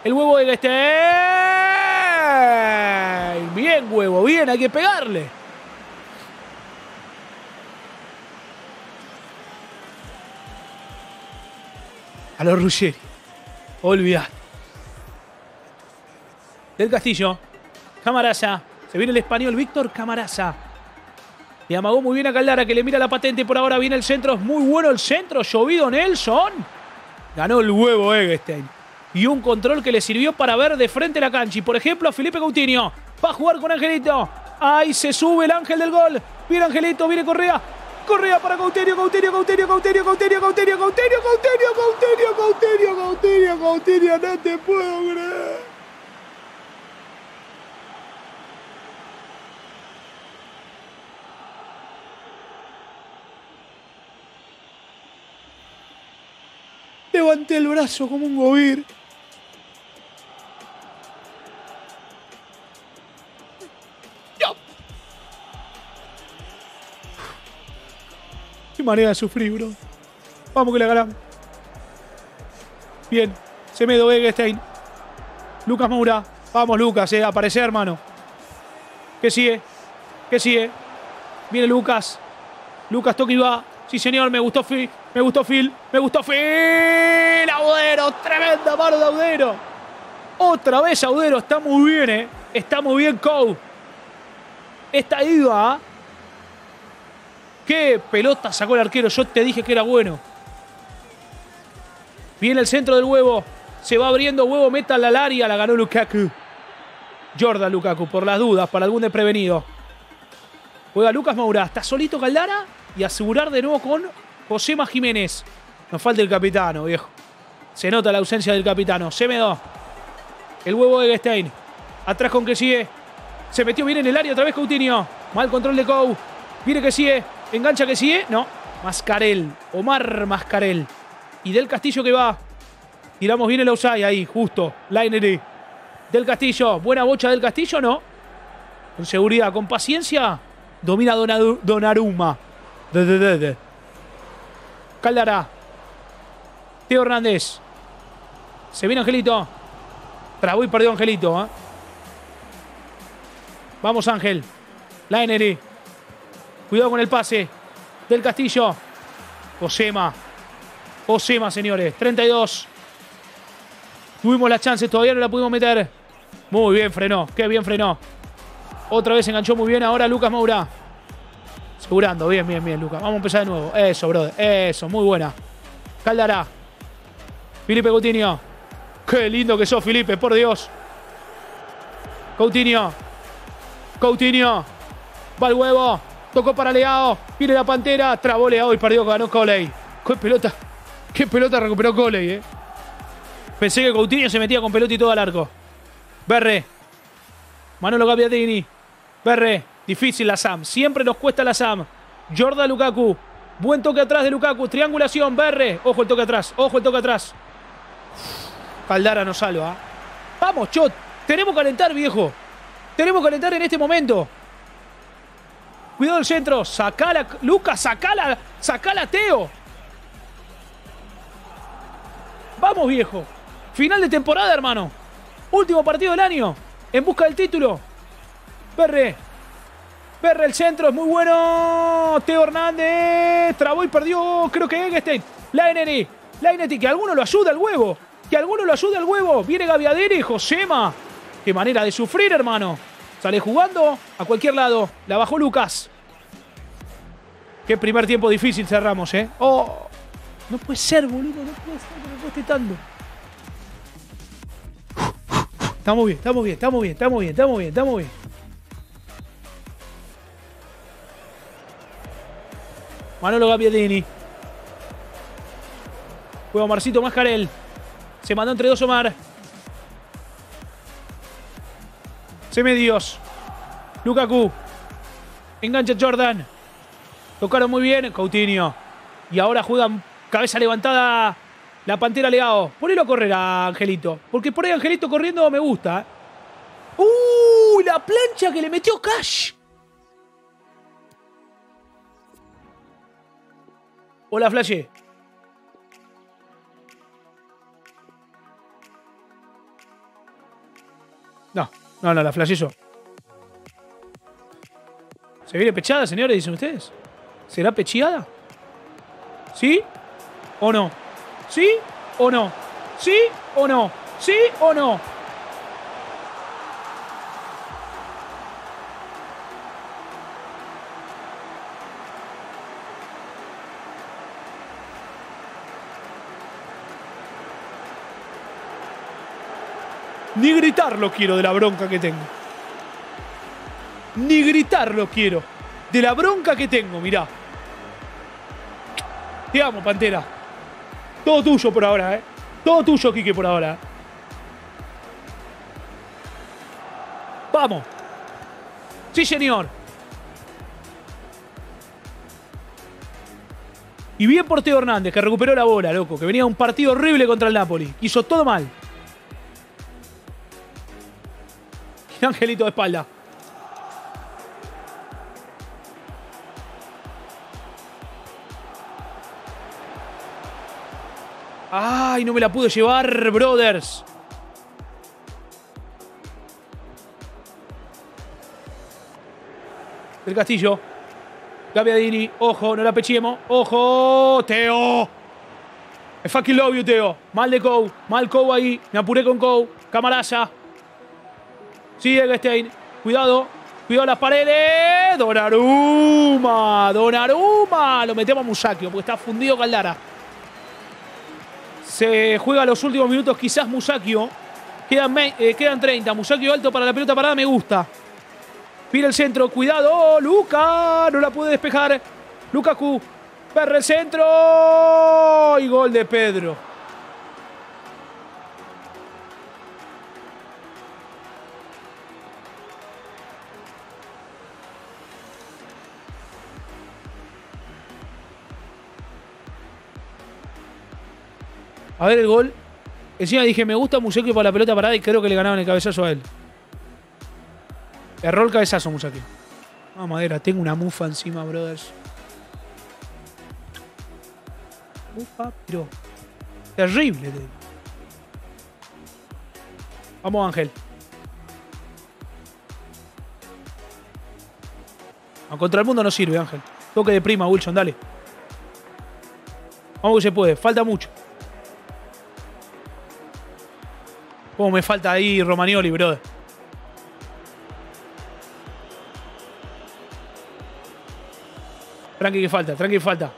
El huevo de Eggestein. Bien, huevo. Bien, hay que pegarle. A los Ruggeri. Olvidad. Del Castillo. Camarasa. Se viene el español Víctor Camarasa. Le amagó muy bien a Caldara, que le mira la patente. Por ahora viene el centro. Es muy bueno el centro. Llovido Nelson. Ganó el huevo Eggestein. Y un control que le sirvió para ver de frente la cancha. Y por ejemplo a Felipe Coutinho. Va a jugar con Angelito. Ahí se sube el ángel del gol. Viene Angelito, viene Correa. Correa para Coutinho, Coutinho, Coutinho, Coutinho, Coutinho, Coutinho, Coutinho, Coutinho, Coutinho, Coutinho, Coutinho, Coutinho. No te puedo creer. Levanté el brazo como un gobir. ¡No! Qué manera de sufrir, bro. Vamos que la ganamos. Bien. Semedo, Eggestein. Lucas Moura. Vamos, Lucas, aparece, hermano. Que sigue. Que sigue. Viene Lucas. Lucas toca y va. Sí, señor, me gustó Phil. Me gustó Phil. Me gustó Phil. Audero. Tremenda mano de Audero. Otra vez Audero. Está muy bien, ¿eh? Está muy bien, Cou. Esta iba. Qué pelota sacó el arquero. Yo te dije que era bueno. Viene el centro del huevo. Se va abriendo huevo. Meta la área. La ganó Lukaku. Jordan Lukaku. Por las dudas. Para algún desprevenido. Juega Lucas Moura. ¿Está solito Caldara? Y asegurar de nuevo con Josema Jiménez. Nos falta el capitano, viejo. Se nota la ausencia del capitano. Semedo. El huevo de Eggestein. Atrás con que sigue. Se metió bien en el área otra vez Coutinho. Mal control de Cou. Viene que sigue. Engancha que sigue. No. Mascarel. Omar Mascarel. Y del Castillo que va. Tiramos bien el offside ahí. Justo. Linery. Del Castillo. Buena bocha del Castillo. No. Con seguridad. Con paciencia. Domina Donnarumma. Caldara. Teo Hernández. Se viene Angelito. Trabó y perdió Angelito, ¿eh? Vamos, Ángel. Laineri. Cuidado con el pase. Del Castillo. Osema. Osema, señores. 32. Tuvimos las chances. Todavía no la pudimos meter. Muy bien frenó. Qué bien frenó. Otra vez enganchó muy bien. Ahora Lucas Moura. Segurando, bien, bien, bien, Lucas. Vamos a empezar de nuevo. Eso, brother. Eso, muy buena. Caldara. Felipe Coutinho. Qué lindo que sos, Felipe, por Dios. Coutinho. Coutinho. Va el huevo. Tocó para Leao. Viene la pantera. Trabó Leao y perdió. Ganó Coley. Qué pelota. Qué pelota recuperó Coley, eh. Pensé que Coutinho se metía con pelota y todo al arco. Berre. Manolo Gabbiadini. Berre. Difícil la SAM. Siempre nos cuesta la SAM. Jordan Lukaku. Buen toque atrás de Lukaku. Triangulación. Berre. Ojo el toque atrás. Ojo el toque atrás. Caldara nos salva. Vamos, Chot. Tenemos que calentar, viejo. Tenemos que calentar en este momento. Cuidado el centro. Sacala. Lucas, sacala. Sacala, Teo. Vamos, viejo. Final de temporada, hermano. Último partido del año. En busca del título. Berre. Berre, el centro es muy bueno. Teo Hernández. Trabó y perdió. Creo que Eggestein. Laineri. Laineri, que alguno lo ayuda al huevo. Que alguno lo ayuda al huevo. Viene Gabbiadini. Josema. Qué manera de sufrir, hermano. Sale jugando a cualquier lado. La bajó Lucas. Qué primer tiempo difícil cerramos, ¿eh? ¡Oh! No puede ser, boludo. No puede ser que me cueste tanto. Estamos bien, estamos bien, estamos bien, estamos bien, estamos bien, estamos bien. Manolo Gabbiadini. Juega Marcito Mascarel. Se mandó entre dos Omar. Semedios. Lukaku. Engancha Jordan. Tocaron muy bien. Coutinho. Y ahora juegan cabeza levantada la Pantera Leao. Ponelo a correr a Angelito. Porque por ahí Angelito corriendo me gusta. ¡Uh! La plancha que le metió Cash. Hola, Flashe. No, no, no, la flashe yo. ¿Se viene pechada, señores? Dicen ustedes. ¿Será pecheada? ¿Sí o no? ¿Sí o no? ¿Sí o no? ¿Sí o no? Ni gritarlo quiero de la bronca que tengo. Ni gritarlo quiero. De la bronca que tengo, mirá. Te amo, Pantera. Todo tuyo por ahora, ¿eh? Todo tuyo, Quique, por ahora. Vamos. Sí, señor. Y bien por Teo Hernández, que recuperó la bola, loco. Que venía un partido horrible contra el Napoli. Hizo todo mal. Angelito de espalda. Ay, no me la pude llevar, brothers. Del Castillo. Gabbiadini. Ojo, no la pechiemos. Ojo, Teo. I fucking love you, Teo. Mal de Kou. Mal Kou ahí. Me apuré con Kou. Camaraza. Sí, Eggestein. Cuidado. Cuidado las paredes. Donnarumma. Donnarumma. Lo metemos a Musacchio porque está fundido Caldara. Se juega los últimos minutos quizás Musacchio. Quedan 30. Musacchio alto para la pelota parada. Me gusta. Pira el centro. Cuidado. Luca. No la puede despejar. Lukaku. Perre el centro. Y gol de Pedro. A ver el gol. Encima dije, me gusta Musacchio para la pelota parada y creo que le ganaban el cabezazo a él. Erró el cabezazo, Musacchio. Ah, madera, tengo una mufa encima, brothers. Mufa, pero terrible. Vamos, Ángel. No, contra el mundo no sirve, Ángel. Toque de prima, Wilson, dale. Vamos que se puede, falta mucho. Cómo me falta ahí Romagnoli, brother. Tranqui que falta, tranqui que falta.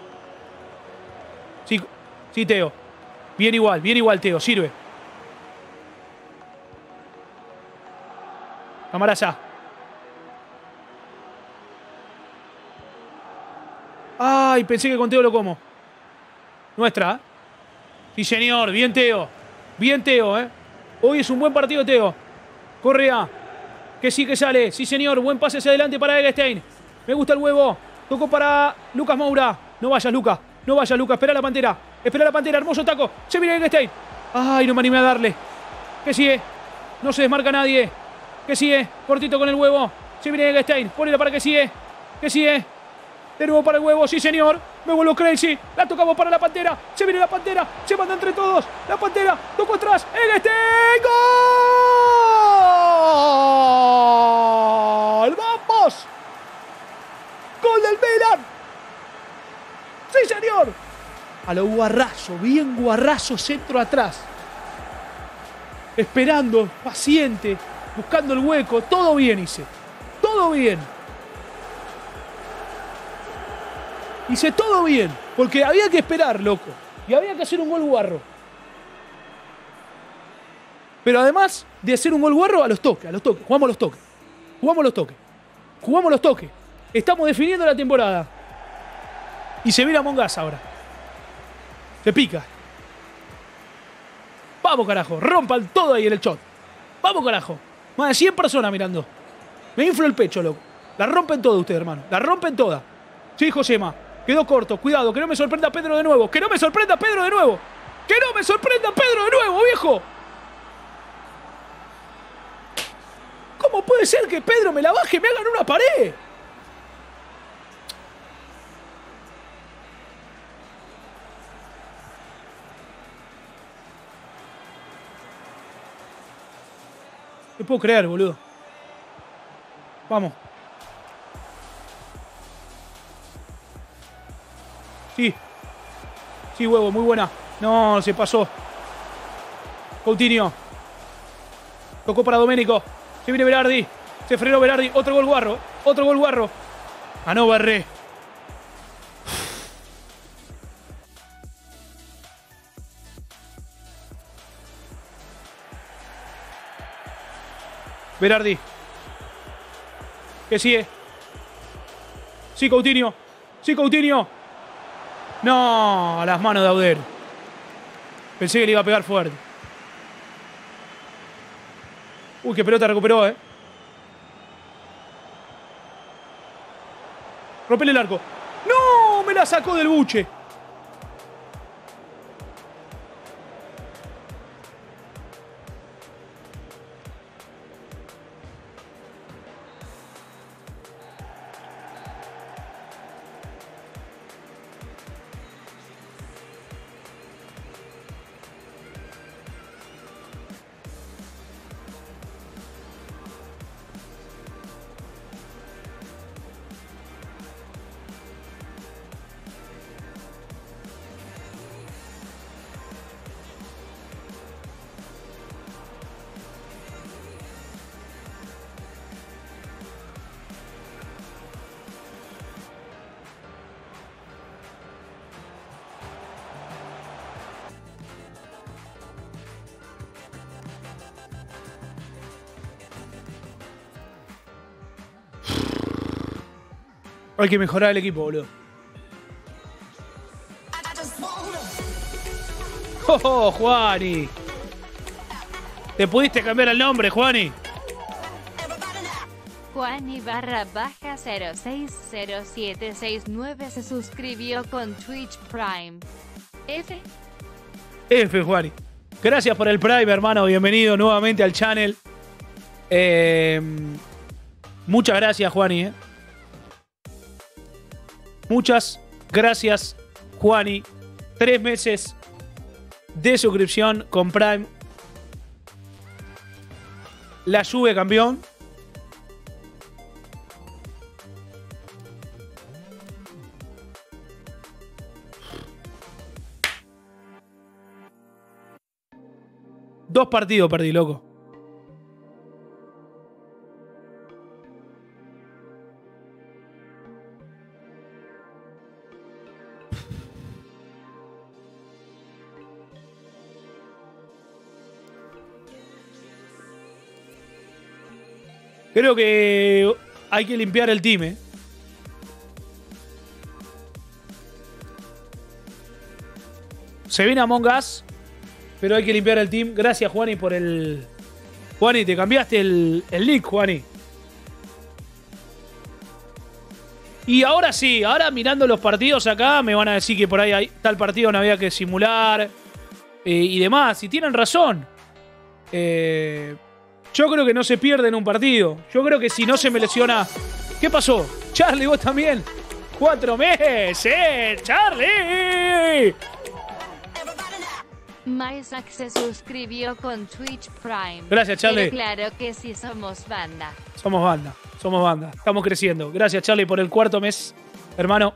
Sí, sí, Teo. Bien igual, Teo. Sirve. Camaraza. Ay, pensé que con Teo lo como. Nuestra. Sí, señor. Bien, Teo. Bien, Teo, eh. Hoy es un buen partido, Teo. Correa. Que sí que sale. Sí, señor. Buen pase hacia adelante para Eggestein. Me gusta el huevo. Tocó para Lucas Moura. No vayas, Lucas. No vayas, Lucas. Espera la Pantera. Espera la Pantera. Hermoso taco. Se viene Eggestein. Ay, no me animé a darle. Que sigue. No se desmarca nadie. Que sigue. Cortito con el huevo. Se viene Eggestein. Ponela para que sigue. Que sigue. De nuevo para el huevo. Sí, señor. Me vuelvo crazy. La tocamos para la Pantera. Se viene la Pantera. Se manda entre todos. La Pantera. Tocó atrás. Eggestein. ¡Gol! ¡Vamos! ¡Gol del Milán! ¡Sí, señor! A lo guarrazo. Bien guarrazo. Centro atrás. Esperando. Paciente. Buscando el hueco. Todo bien hice. Todo bien. Hice todo bien, porque había que esperar, loco. Y había que hacer un gol guarro. Pero además de hacer un gol guarro, a los toques. Jugamos los toques. Estamos definiendo la temporada. Y se viene Among Us ahora. Se pica. Vamos, carajo. Rompan todo ahí en el shot. Vamos, carajo. Más de 100 personas mirando. Me inflo el pecho, loco. La rompen toda ustedes, hermano. La rompen toda. Sí, Josema. Quedó corto. Cuidado. Que no me sorprenda Pedro de nuevo. Que no me sorprenda Pedro de nuevo. Que no me sorprenda Pedro de nuevo, viejo. ¿Cómo puede ser que Pedro me la baje y me hagan una pared? No puedo creer, boludo. Vamos. Sí. Sí, huevo, muy buena. No, se pasó. Coutinho. Tocó para Doménico. Se viene Berardi. Se frenó Berardi. Otro gol guarro. Otro gol guarro. Ah, no, barré. Berardi. Que sigue. Sí, Coutinho. Sí, Coutinho. No, a las manos de Auder. Pensé que le iba a pegar fuerte. Uy, qué pelota recuperó, eh. Rompele el arco. ¡No! Me la sacó del buche. Hay que mejorar el equipo, boludo. ¡Oh, Juani! ¿Te pudiste cambiar el nombre, Juani? Juani_060769 se suscribió con Twitch Prime. F. F, Juani. Gracias por el Prime, hermano. Bienvenido nuevamente al channel. Muchas gracias, Juani, eh. Muchas gracias, Juani. 3 meses de suscripción con Prime. La Juve campeón. Dos partidos perdí, loco. Creo que hay que limpiar el team, eh. Se viene Among Us, pero hay que limpiar el team. Gracias, Juani, por el... Juani, te cambiaste el nick, Juani. Y ahora sí, ahora mirando los partidos acá, me van a decir que por ahí hay tal partido no había que simular y demás. Y tienen razón. Yo creo que no se pierde en un partido. Yo creo que si no se me lesiona... ¿Qué pasó? Charlie, vos también. 4 meses, Charlie. Mysac se suscribió con Twitch Prime. Gracias, Charlie. Pero claro que sí, somos banda. Somos banda. Estamos creciendo. Gracias, Charlie, por el 4º mes. Hermano,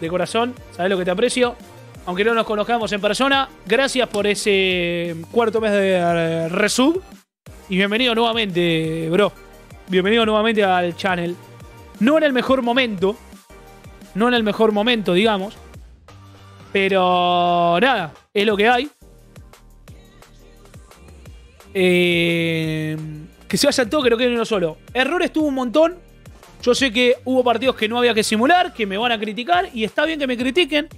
de corazón, sabés lo que te aprecio. Aunque no nos conozcamos en persona, gracias por ese 4º mes de resub. Y bienvenido nuevamente, bro. Bienvenido nuevamente al channel. No era el mejor momento No en el mejor momento, digamos. Pero nada, es lo que hay. Que se vayan todos, que no queden uno solo. Errores tuvo un montón. Yo sé que hubo partidos que no había que simular, que me van a criticar, y está bien que me critiquen.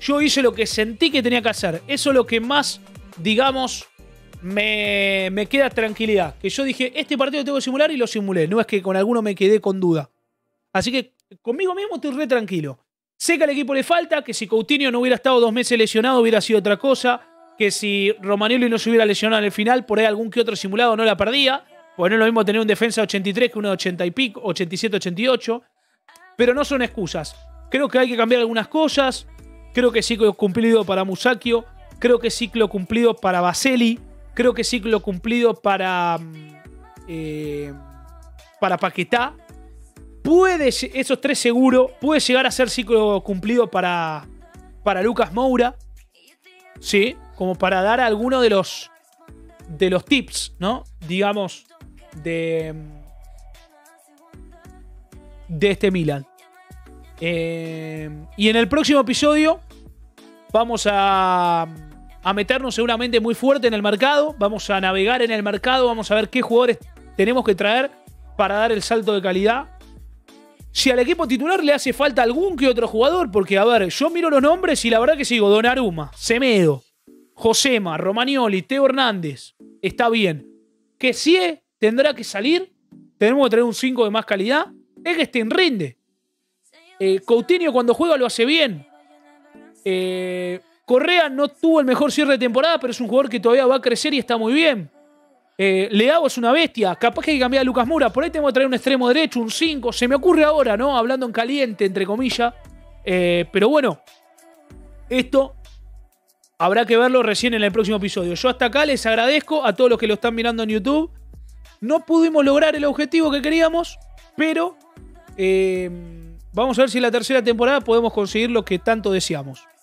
Yo hice lo que sentí que tenía que hacer. Eso es lo que más, digamos, me queda tranquilidad. Que yo dije, este partido tengo que simular y lo simulé. No es que con alguno me quedé con duda. Así que conmigo mismo estoy re tranquilo. Sé que al equipo le falta, que si Coutinho no hubiera estado 2 meses lesionado hubiera sido otra cosa, que si Romagnoli no se hubiera lesionado en el final, por ahí algún que otro simulado no la perdía, porque no es lo mismo tener un defensa 83 que uno de 80 y pico, 87, 88, pero no son excusas. Creo que hay que cambiar algunas cosas. Creo que ciclo cumplido para Musacchio, creo que ciclo cumplido para Baselli, creo que ciclo cumplido para Paquetá. Puede, esos tres seguro, puede llegar a ser ciclo cumplido para Lucas Moura, ¿sí? Como para dar alguno de los tips, ¿no? Digamos, de este Milan. Y en el próximo episodio vamos a meternos seguramente muy fuerte en el mercado, vamos a navegar en el mercado, vamos a ver qué jugadores tenemos que traer para dar el salto de calidad. Si al equipo titular le hace falta algún que otro jugador, porque, a ver, yo miro los nombres y la verdad que sigo Donnarumma, Semedo, Josema, Romagnoli, Teo Hernández, está bien. Que si tendrá que salir, tenemos que traer un 5 de más calidad. Eggestein rinde. Coutinho cuando juega lo hace bien. Correa no tuvo el mejor cierre de temporada, pero es un jugador que todavía va a crecer y está muy bien. Leao es una bestia, capaz que hay que cambiar a Lucas Moura. Por ahí tengo que traer un extremo derecho, un 5. Se me ocurre ahora, ¿no? Hablando en caliente, entre comillas. Pero bueno, esto habrá que verlo recién en el próximo episodio. Yo hasta acá les agradezco a todos los que lo están mirando en YouTube. No pudimos lograr el objetivo que queríamos, pero vamos a ver si en la tercera temporada podemos conseguir lo que tanto deseamos.